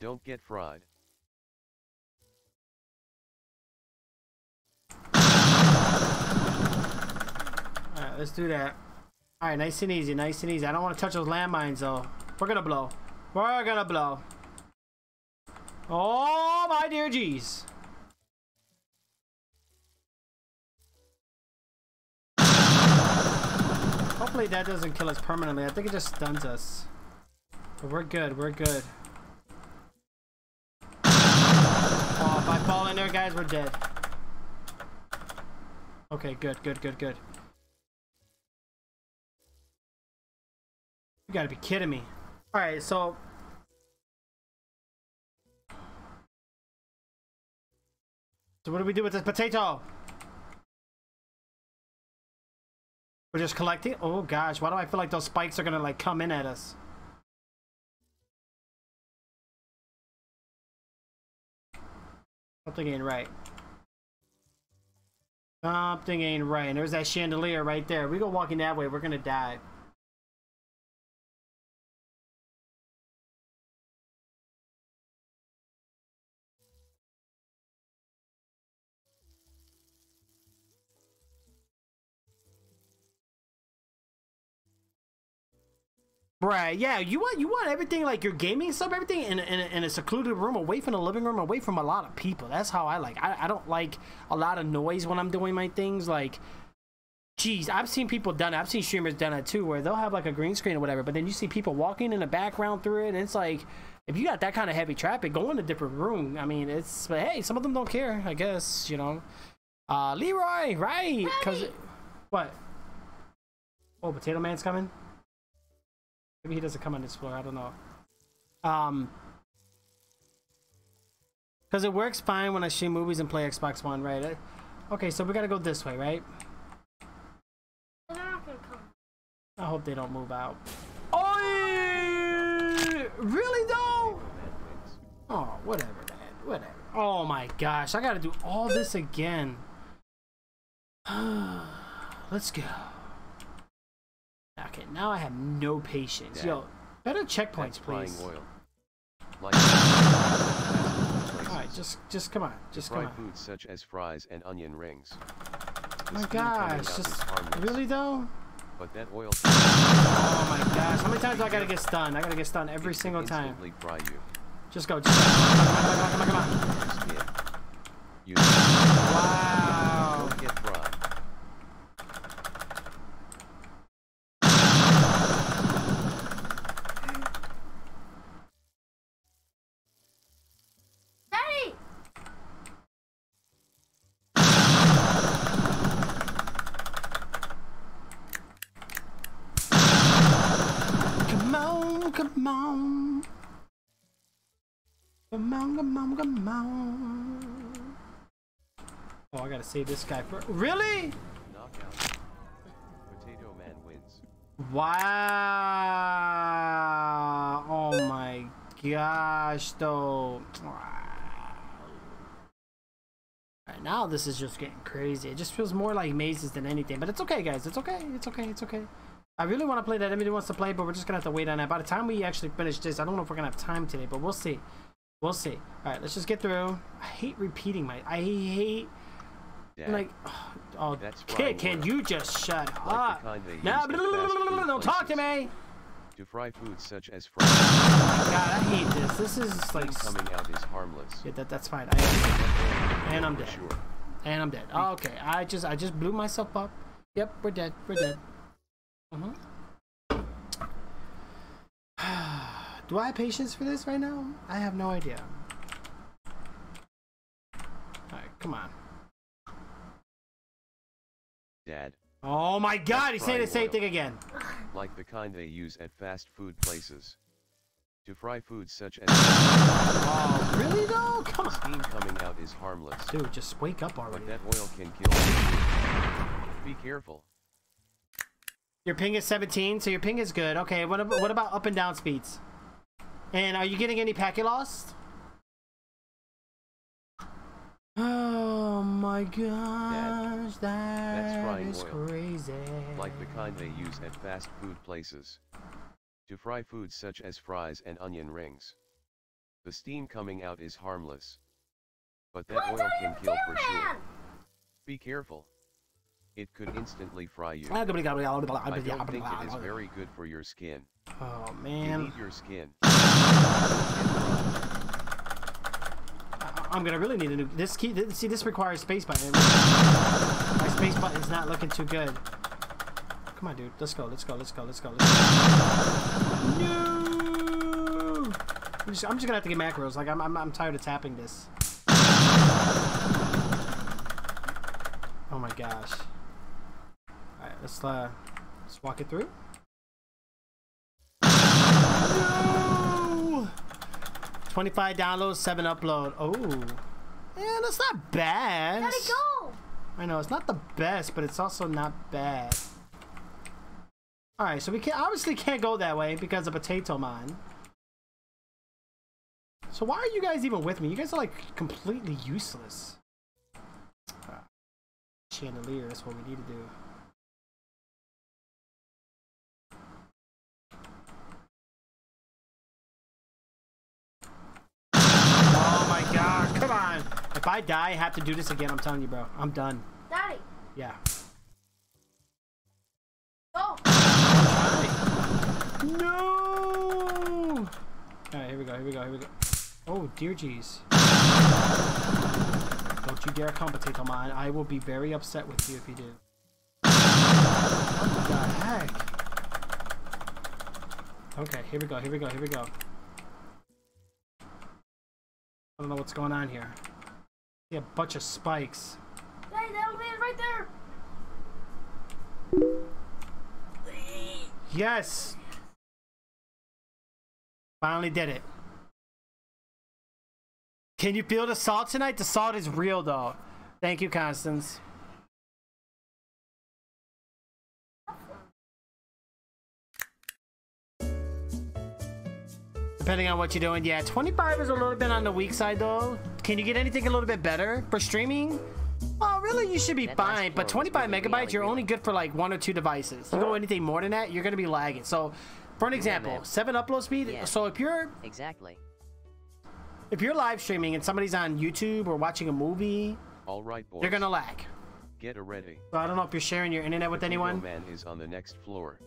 Don't get fried. Alright, let's do that. Alright, nice and easy, nice and easy. I don't want to touch those landmines though. We're gonna blow. We're gonna blow. Oh my dear jeez. Hopefully that doesn't kill us permanently. I think it just stuns us. But we're good, we're good. Oh, if I fall in there, guys, we're dead. Okay, good, good, good, good. You gotta be kidding me. Alright, so... what do we do with this potato? We're just collecting? Oh gosh, why do I feel like those spikes are gonna like come in at us? Something ain't right. Something ain't right. And there's that chandelier right there. We go walking that way, we're gonna die. Right, yeah, you want everything, like your gaming stuff, everything in a secluded room, away from the living room, away from a lot of people. That's how I like. I don't like a lot of noise when I'm doing my things. Like, geez, I've seen people done it. I've seen streamers done it too, where they'll have like a green screen or whatever, but then you see people walking in the background through it, and it's like, if you got that kind of heavy traffic, go in a different room. I mean, it's, but hey, some of them don't care, I guess, you know. Leroy, right, because, what? Oh, Potato Man's coming? Maybe he doesn't come on this floor, I don't know. Because it works fine when I stream movies and play Xbox One, right? Okay, so we gotta go this way, right? They're not gonna come. I hope they don't move out. Oh, really though? Oh, whatever, man, whatever. Oh my gosh, I gotta do all this again. Let's go. Okay, now I have no patience. Dad, yo, better checkpoints, please. Like all right, just come on, just come on. Foods such as fries and onion rings. Oh my gosh, just really though. But that oil. Oh my gosh, how many times do I gotta get stunned? I gotta get stunned every single time. Fry you. Just go. Just come on, come on, come on, come on. You wow. Don't get fried. Come on. Oh, I gotta save this guy for really? Knockout. Potato Man wins. Wow. Oh my gosh, though. Right now, this is just getting crazy. It just feels more like mazes than anything, but it's okay, guys. It's okay. It's okay. It's okay. I really want to play that. Everybody wants to play, but we're just gonna have to wait on that. By the time we actually finish this, I don't know if we're gonna have time today, but we'll see. We'll see. All right, let's just get through. I hate repeating my. I hate down. Like, oh, Kit, can you just shut up? No, don't talk to me. To fry food such as fried. God, I hate this. This is like coming out is harmless. Yeah, that's fine. And I'm dead. And I'm dead. Okay, I just blew myself up. Yep, we're dead. We're dead. Do I have patience for this right now? I have no idea. Alright, come on. Dad. Oh my god, he said the same thing again. Like the kind they use at fast food places. To fry food such as... Oh, really though? Come on. Steam coming out is harmless. Dude, just wake up already. But that oil can kill you. Be careful. Your ping is 17, so your ping is good. Okay, what about up and down speeds? And are you getting any packet loss? Oh my gosh, Dad, that's crazy. Like the kind they use at fast food places. To fry foods such as fries and onion rings. The steam coming out is harmless. But that oil can kill for sure. Be careful. It could instantly fry you. I don't think it is very good for your skin. Oh man. You need your skin. I'm gonna really need a new. This key. See, this requires space button. My space button is not looking too good. Come on, dude. Let's go. Let's go. Let's go. Let's go. Let's go. No. I'm just gonna have to get macros. Like I'm tired of tapping this. Oh my gosh. All right. Let's walk it through. No. 25 downloads, 7 upload. Oh, yeah, that's not bad. Let it go. I know it's not the best, but it's also not bad. All right, so we obviously can't go that way because of potato mine. So why are you guys even with me? You guys are like completely useless. Chandelier. That's what we need to do. Come on. If I die, I have to do this again. I'm telling you, bro. I'm done. Daddy. Yeah. Go. No. All right, here we go. Here we go. Here we go. Oh, dear jeez. Don't you dare come, potato mine. I will be very upset with you if you do. What the heck? Okay, here we go. Here we go. Here we go. I don't know what's going on here. Yeah, a bunch of spikes. Hey, that'll be it right there. Yes. Finally did it. Can you feel the salt tonight? The salt is real, though. Thank you, Constance. Depending on what you're doing. Yeah, 25 is a little bit on the weak side, though. Can you get anything a little bit better for streaming? Well, really, you should be fine. But 25 megabytes, you're only good for like 1 or 2 devices. You go anything more than that, you're going to be lagging. So, for an example, 7 upload speed. Yeah. So, if you're live streaming and somebody's on YouTube or watching a movie, all right, boys, they're going to lag. Get ready. So, I don't know if you're sharing your internet with anyone. The man is on the next floor.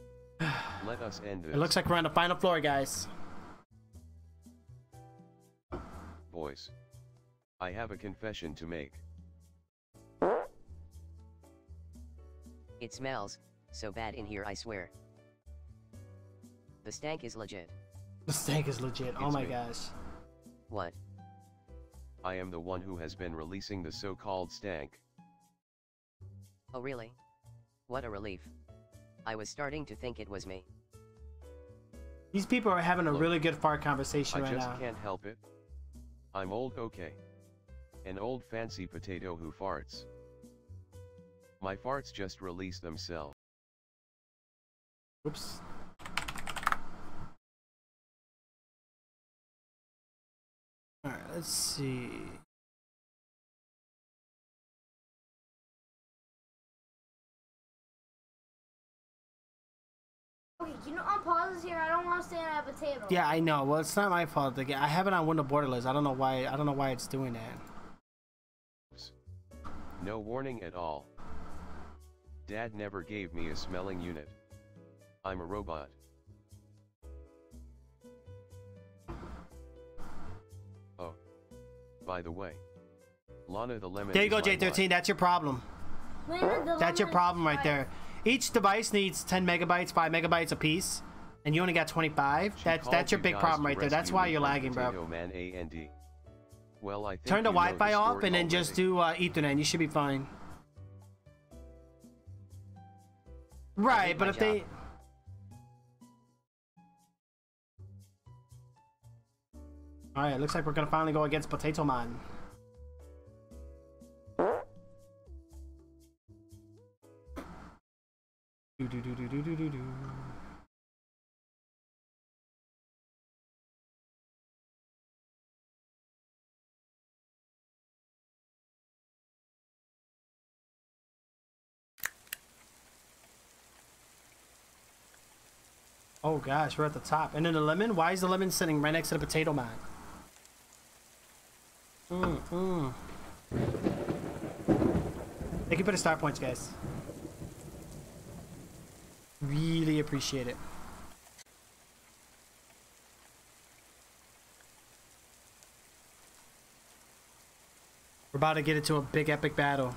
Let us end this. It looks like we're on the final floor, guys. Boys, I have a confession to make. It smells so bad in here, I swear. The stank is legit. The stank is legit. It's oh my gosh. What? I am the one who has been releasing the so-called stank. Oh really? What a relief. I was starting to think it was me. These people are having a really good fart conversation right now. I just can't help it. I'm old, okay. An old fancy potato who farts. My farts just release themselves. Oops. Alright, let's see. Okay, you know, on pauses here, I don't want to stand at a table. Yeah, I know. Well, it's not my fault. Like, I have it on window borderless. I don't know why it's doing that. No warning at all. Dad never gave me a smelling unit. I'm a robot. Oh. By the way. Lana the lemon. There you go, J13. That's your problem. That's your problem right there. Each device needs 10 megabytes, 5 megabytes a piece, and you only got 25. That's your big problem right there. That's why you're lagging, bro. Well, I think turn the Wi-Fi off and then just do Ethernet. You should be fine. Right, but if they... Alright, looks like we're gonna finally go against Potato Man. Oh gosh, we're at the top. And then the lemon? Why is the lemon sitting right next to the Potato Man? Thank you for the star points, guys. Really appreciate it. We're about to get into a big epic battle.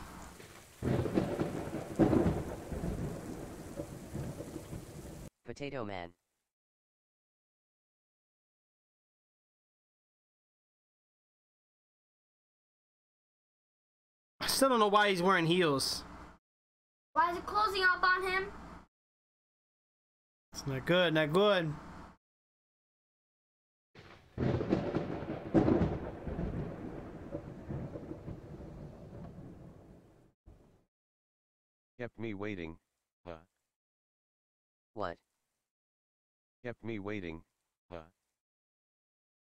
Potato Man. I still don't know why he's wearing heels. Why is it closing up on him? It's not good, not good. Kept me waiting, huh? What? Kept me waiting, huh?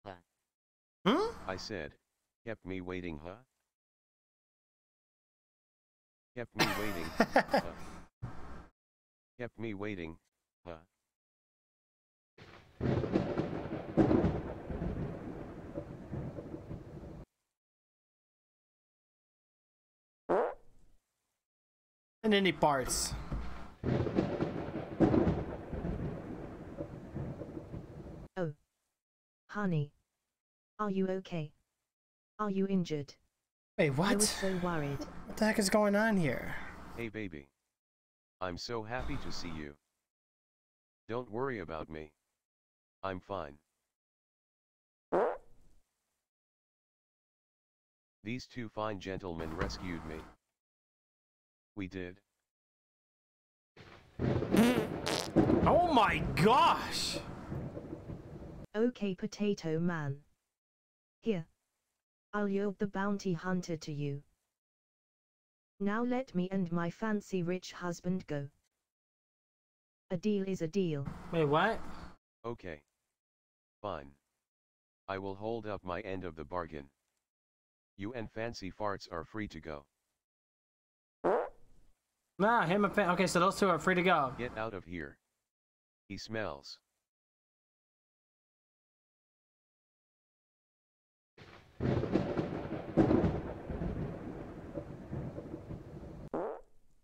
Huh? Huh? I said, kept me waiting, huh? Kept me waiting, huh? Kept me waiting, huh? And any parts. Oh. Honey. Are you okay? Are you injured? Wait, what? I was so worried. What the heck is going on here? Hey, baby. I'm so happy to see you. Don't worry about me. I'm fine. These two fine gentlemen rescued me. We did. Oh my gosh! Okay, Potato Man. Here. I'll yield the bounty hunter to you. Now let me and my fancy rich husband go. A deal is a deal. Wait, what? Okay. Fine. I will hold up my end of the bargain. You and fancy farts are free to go. Nah, him and okay, so those two are free to go. Get out of here. He smells.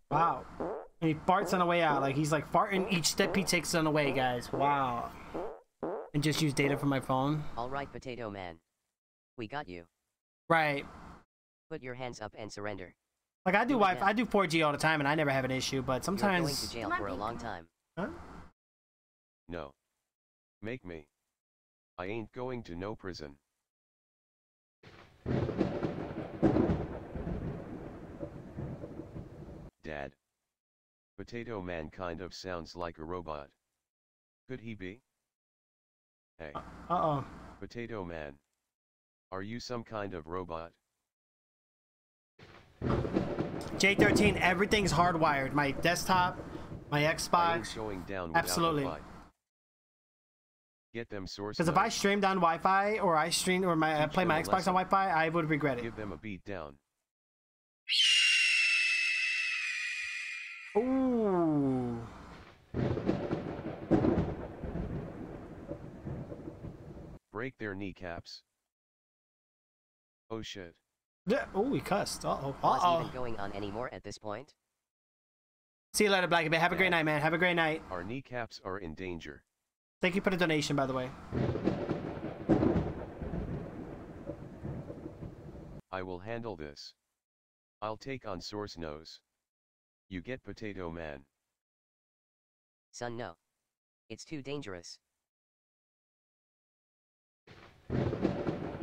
Wow. And he farts on the way out. Like, he's like farting each step he takes on the way, guys. Wow. And just use data from my phone. All right, Potato Man. We got you. Right. Put your hands up and surrender. Like, I do Wi-Fi. I do 4G all the time, and I never have an issue, but sometimes... You're going to jail for a long time. Huh? No. Make me. I ain't going to no prison. Dad. Potato Man kind of sounds like a robot. Could he be? Hey. Uh-oh. Potato Man. Are you some kind of robot? J13, everything's hardwired. My desktop, my Xbox. Going down absolutely. Get them source. Because if I streamed on Wi-Fi or I stream or my I play my Xbox lesson. On Wi-Fi, I would regret it. Give them a beat down. Ooh. Break their kneecaps. Oh shit. Yeah. Oh, we cussed. Uh-oh. Uh-oh. Wasn't even going on anymore at this point. See you later, Blackabit. Have a great night, man. Have a great night. Our kneecaps are in danger. Thank you for the donation, by the way. I will handle this. I'll take on Source Nose. You get Potato Man. Son, no. It's too dangerous.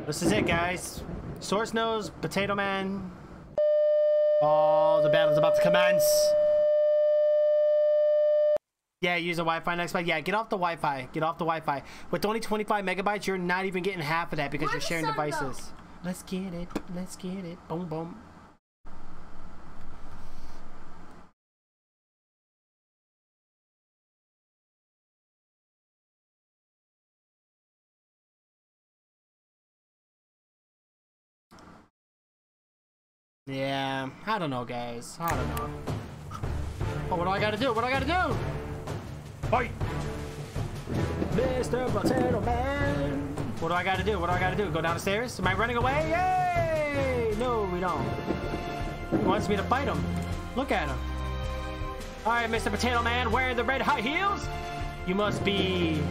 This is it, guys. Source Nose, Potato Man. Oh, the battle's about to commence. Yeah, use the Wi-Fi next month. Yeah, get off the Wi-Fi. Get off the Wi-Fi. With only 25 megabytes, you're not even getting half of that because you're sharing devices. Let's get it. Let's get it. Boom, boom. Yeah, I don't know, guys. I don't know. Oh, what do I gotta do? What do I gotta do? Fight! Mr. Potato Man! What do I gotta do? What do I gotta do? Go down the stairs? Am I running away? Yay! No, we don't. He wants me to fight him. Look at him. Alright, Mr. Potato Man, wearing the red hot heels? You must be...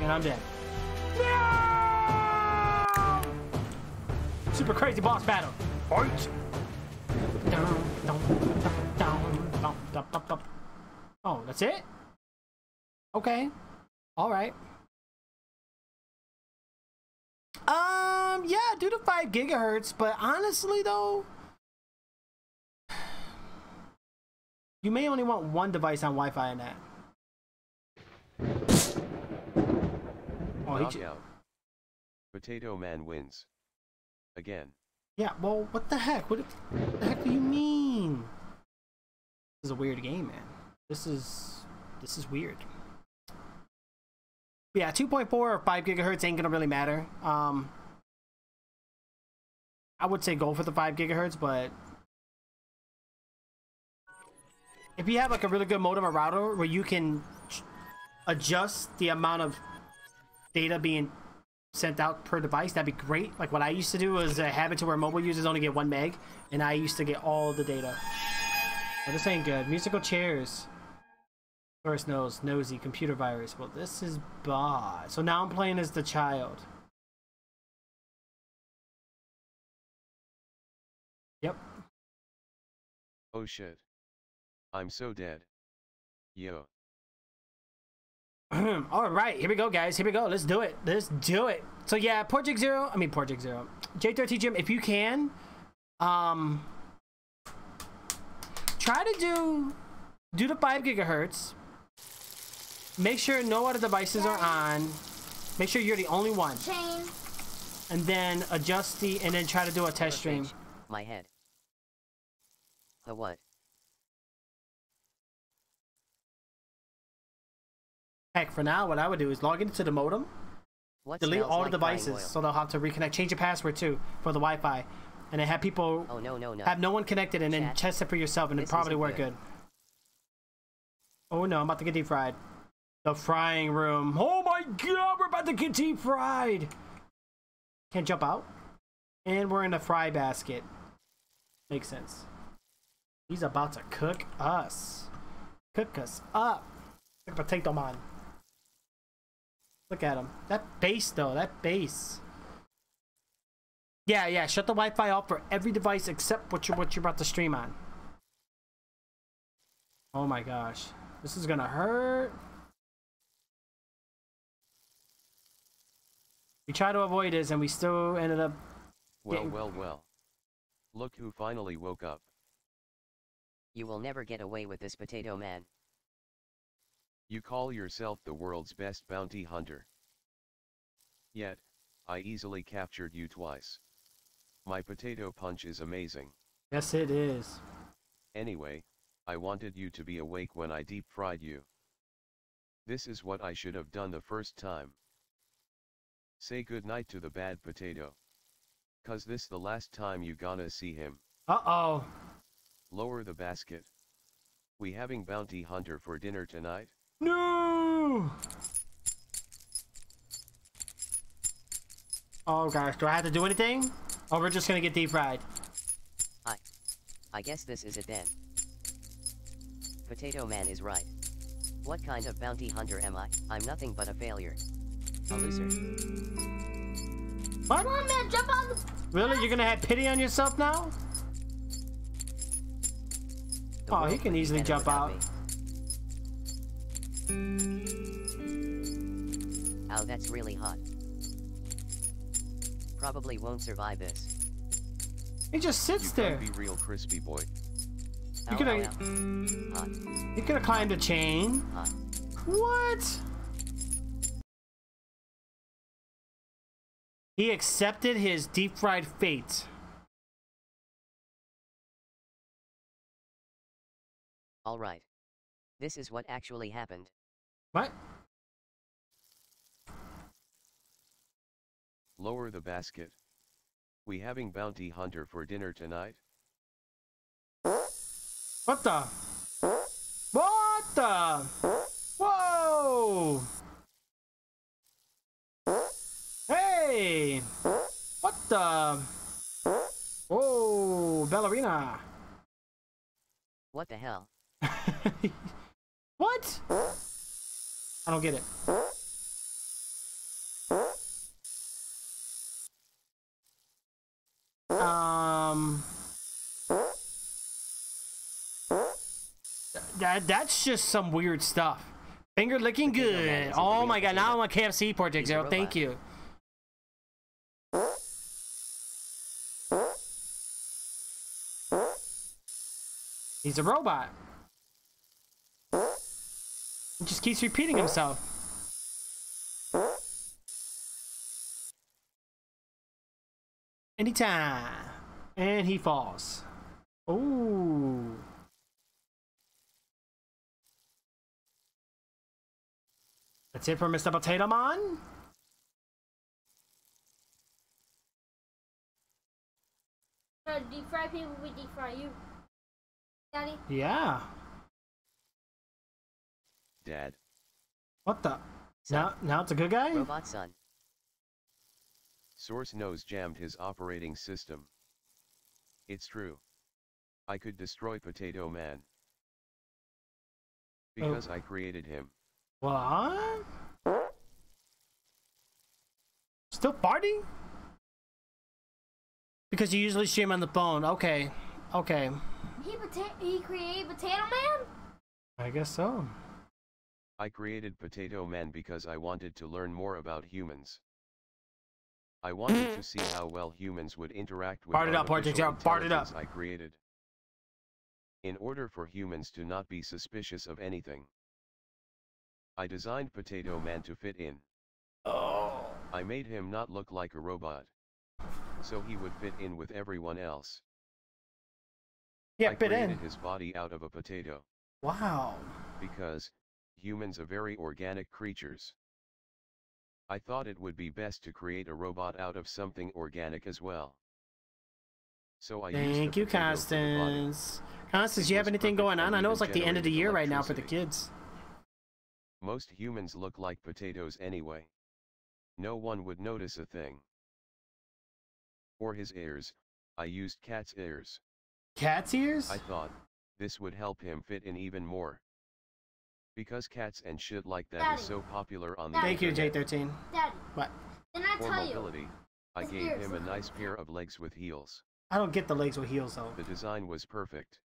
And I'm dead. No! Super crazy boss battle. Fight! Oh, that's it? Okay. Alright. Yeah, do the 5 gigahertz, but honestly, though... You may only want one device on Wi-Fi in that. Oh, he... Potato Man wins. Again. Yeah, well, what the heck? What the heck do you mean? This is a weird game, man. This is weird. But yeah, 2.4 or 5 gigahertz ain't gonna really matter. I would say go for the 5 gigahertz, but if you have like a really good modem or router where you can adjust the amount of data being sent out per device, that'd be great. Like what I used to do was a habit to where mobile users only get 1 meg, and I used to get all the data. Well, this ain't good. Musical chairs. First nose, nosy, computer virus. Well, this is bad. So now I'm playing as the child. Yep. Oh shit. I'm so dead. Yo. All right, here we go, guys. Here we go. Let's do it. Let's do it. So yeah, Project Zero. J30 Gym, if you can, try to do the 5 gigahertz. Make sure no other devices are on. Make sure you're the only one. And then adjust the, and then try to do a test stream. My head. A what? Heck, for now, what I would do is log into the modem, delete all the devices, so they'll have to reconnect. Change your password too for the Wi-Fi, and then have people have no one connected, and then test it for yourself, and it'll probably work good. Oh no, I'm about to get deep fried. The frying room. Oh my god, we're about to get deep fried. Can't jump out, and we're in a fry basket. Makes sense. He's about to cook us up. Potato Man. Look at him. That base, though. That base. Yeah, yeah. Shut the Wi-Fi off for every device except what you're about to stream on. Oh my gosh. This is gonna hurt. We tried to avoid this, and we still ended up... Well. Look who finally woke up. You will never get away with this, Potato Man. You call yourself the world's best bounty hunter. Yet, I easily captured you twice. My potato punch is amazing. Yes, it is. Anyway, I wanted you to be awake when I deep fried you. This is what I should have done the first time. Say goodnight to the bad potato. 'Cause this the last time you gonna see him. Uh-oh. Lower the basket. We having bounty hunter for dinner tonight? No! Oh gosh, do I have to do anything? Oh, we're just gonna get deep fried. I guess this is it then. Potato Man is right. What kind of bounty hunter am I? I'm nothing but a failure. A loser. What? Come on, man, jump on the... Really? You're gonna have pity on yourself now? Oh, he can easily jump out. Ow, that's really hot. Probably won't survive this. He just sits there. Be real crispy, boy. You could have climbed a chain. Hot. What? He accepted his deep-fried fate. All right. This is what actually happened. What? Lower the basket. We having bounty hunter for dinner tonight? What the? What the? Whoa! Hey! What the? Oh, ballerina! What the hell? What? I don't get it. That's just some weird stuff. Finger licking good. Oh my god, now I'm on KFC Project Zero. Thank you. He's a robot. He just keeps repeating himself. Anytime. And he falls. Ooh. That's it for Mr. Potato Man. Deep fry people, we deep fry you. Daddy? Yeah. Dad. What the? Son. Now it's a good guy? Robot son. Source nose jammed his operating system. It's true. I could destroy Potato Man. Because I created him. What? Still farting? Because you usually stream on the phone. Okay. Okay. He created Potato Man? I guess so. I created Potato Man because I wanted to learn more about humans. I wanted to see how well humans would interact with artificial intelligence I created. In order for humans to not be suspicious of anything, I designed Potato Man to fit in. Oh. I made him not look like a robot, so he would fit in with everyone else. Yeah, I created his body out of a potato. Wow. Because humans are very organic creatures. I thought it would be best to create a robot out of something organic as well. So I Thank you, Constance. Constance, you have anything going on? I know it's like the end of the year right now for the kids. Most humans look like potatoes anyway. No one would notice a thing. For his ears, I used cat's ears. Cat's ears? I thought this would help him fit in even more. Because cats and shit like that is so popular on the internet. Thank you, J13. Daddy. What? Then I tell you. I gave him a nice pair of legs with heels. I don't get the legs with heels though. The design was perfect.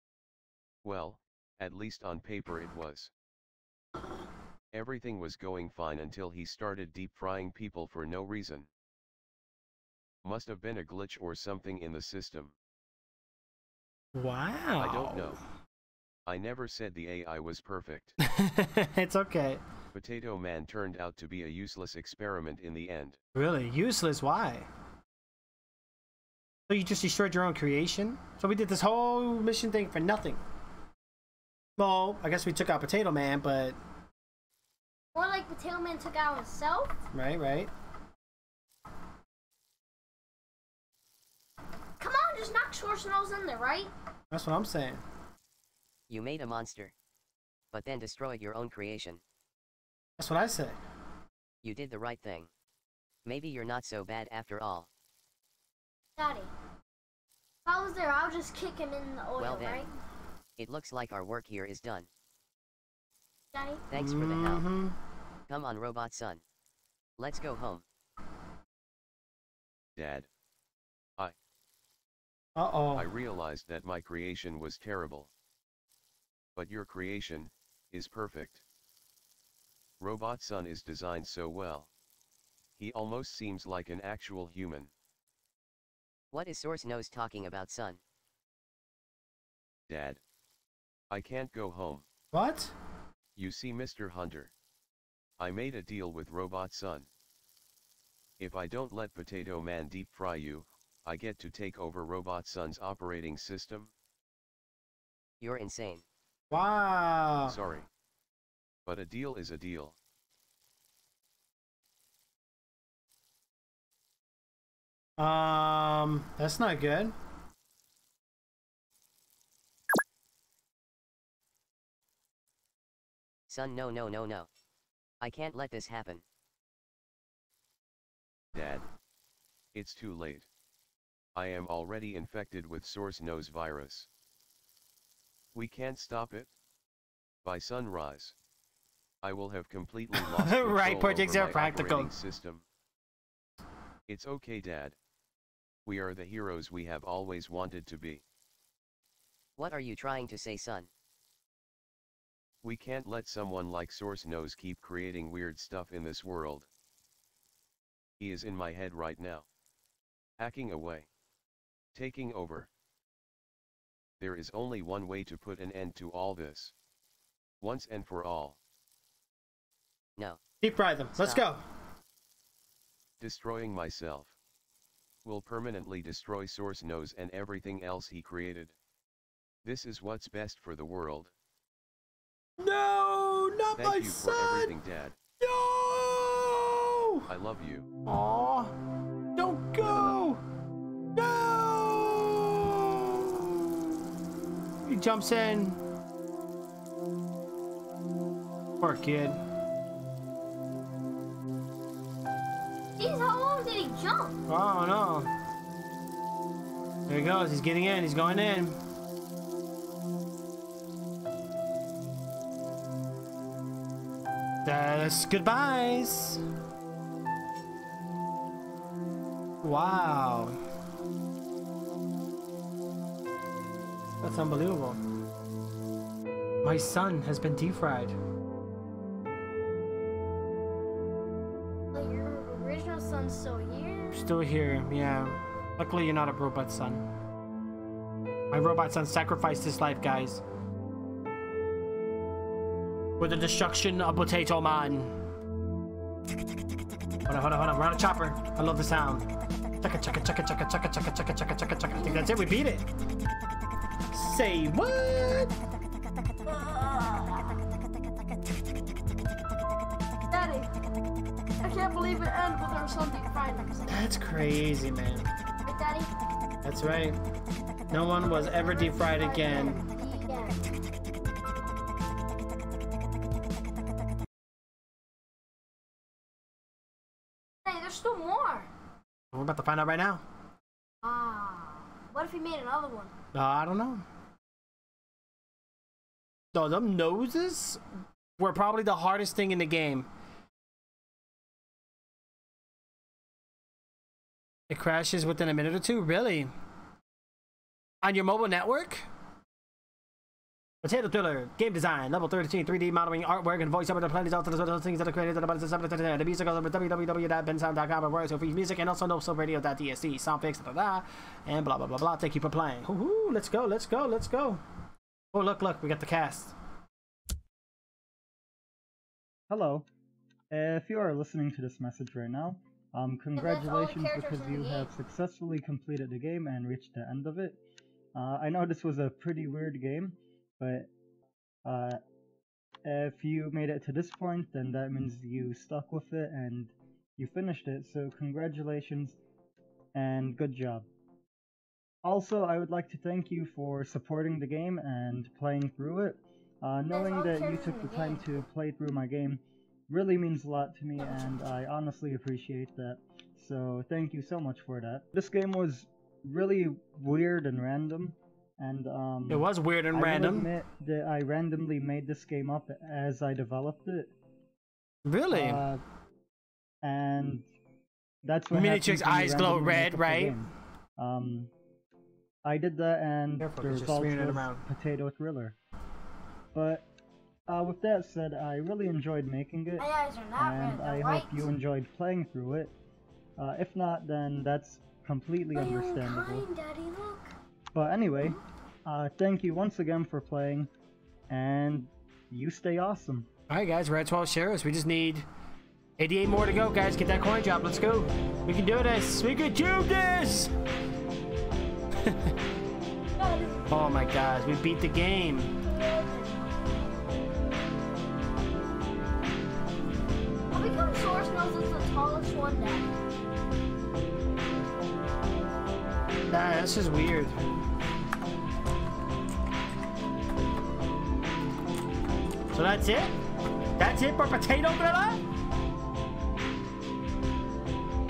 Well, at least on paper it was. Everything was going fine until he started deep frying people for no reason. Must have been a glitch or something in the system. Wow. I don't know. I never said the AI was perfect. It's okay. Potato Man turned out to be a useless experiment in the end. Really? Useless? Why? So you just destroyed your own creation? So we did this whole mission thing for nothing. Well, I guess we took out Potato Man, but... More like Potato Man took out himself? Right, right. Come on, just knock Short Nose in there, right? That's what I'm saying. You made a monster, but then destroyed your own creation. That's what I said. You did the right thing. Maybe you're not so bad after all. Daddy. If I was there, I would just kick him in the oil, well then, right? It looks like our work here is done. Daddy? Thanks for the help. Come on, robot son. Let's go home. Dad. I realized that my creation was terrible. But your creation is perfect. Robot Son is designed so well. He almost seems like an actual human. What is Source Nose talking about, son? Dad. I can't go home. What? You see, Mr. Hunter. I made a deal with Robot Son. If I don't let Potato Man deep fry you, I get to take over Robot Son's operating system. You're insane. Wow. Sorry. But a deal is a deal. That's not good. Son, no. I can't let this happen. Dad. It's too late. I am already infected with Source Nose virus. We can't stop it. By sunrise, I will have completely lost control right, Project Zero practical system. It's okay, Dad. We are the heroes we have always wanted to be. What are you trying to say, son? We can't let someone like Source Nose keep creating weird stuff in this world. He is in my head right now. Hacking away. Taking over. There is only one way to put an end to all this. Once and for all. No. Deep fry them. Stop. Let's go. Destroying myself will permanently destroy Source Nose and everything else he created. This is what's best for the world. No, not my son. Thank you for everything, Dad. No! I love you. Aw. Don't go. No! He jumps in. Poor kid. Jeez, how long did he jump? Oh no. There he goes. He's getting in. He's going in. That's goodbyes. Wow. That's unbelievable. My son has been defried. Well, your original son's still here? Still here, yeah. Luckily you're not a robot son. My robot son sacrificed his life, guys. For the destruction of Potato Man. Hold on, we're on a chopper. I love the sound. Chaka chaka chaka chaka chaka chaka chaka chaka chaka chaka. I think that's it. We beat it. Say what? Daddy, I can't believe it ended with our son being fried. That's crazy, man. Right, Daddy? That's right. No one was ever deep fried again. Hey, there's still more. We're about to find out right now. What if he made another one? I don't know. So them noses were probably the hardest thing in the game. It crashes within a minute or two? Really? On your mobile network? Potato Thriller, game design, level 13, 3D modeling, artwork, and voiceover. The planet is also the things that are created. The music is over www.bensound.com, where it's free music, and also no subradio.dsc, sound fix, and blah blah blah blah. Thank you for playing. Woohoo! Let's go, let's go, let's go. Oh look, we got the cast. Hello. If you are listening to this message right now, congratulations because you have successfully completed the game and reached the end of it. I know this was a pretty weird game. But if you made it to this point, then that means you stuck with it and you finished it, so congratulations and good job. Also, I would like to thank you for supporting the game and playing through it. Knowing that you took the time to play through my game really means a lot to me, and I honestly appreciate that, so thank you so much for that. This game was really weird and random. And it was weird and random. I will admit that I randomly made this game up as I developed it. Really? And that's when Minichick's eyes glow red, right? I did that, and the result was Potato Thriller. But with that said, I really enjoyed making it, and I hope you enjoyed playing through it. If not, then that's completely understandable. But anyway, thank you once again for playing, and you stay awesome. Alright guys, we're at 12 shares. We just need 88 more to go, guys. Get that coin drop. Let's go. We can do this. We can do this! Oh my gosh, we beat the game. I'll become Source Knows it's the tallest one now. Nah, this is weird. So that's it? That's it for Potato Thriller?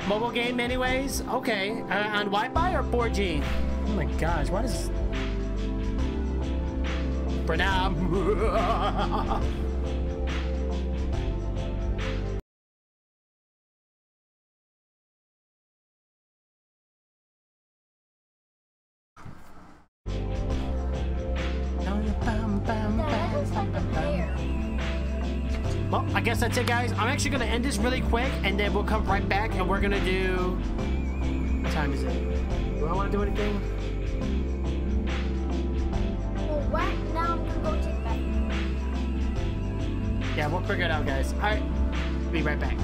Mobile game anyways? Okay. On Wi-Fi or 4G? Oh my gosh, what is... For now. Well, I guess that's it, guys. I'm actually going to end this really quick, and then we'll come right back, and we're going to do... What time is it? Do I want to do anything? Well, right now, I'm going to go take back. Yeah, we'll figure it out, guys. All right. We'll be right back.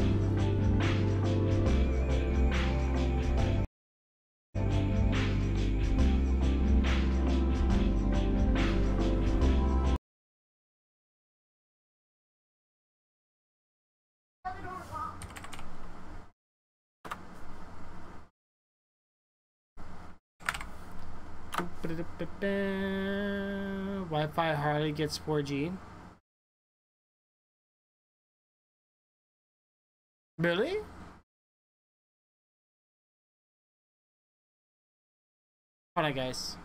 Wi-Fi hardly gets 4G. Really? Alright, guys.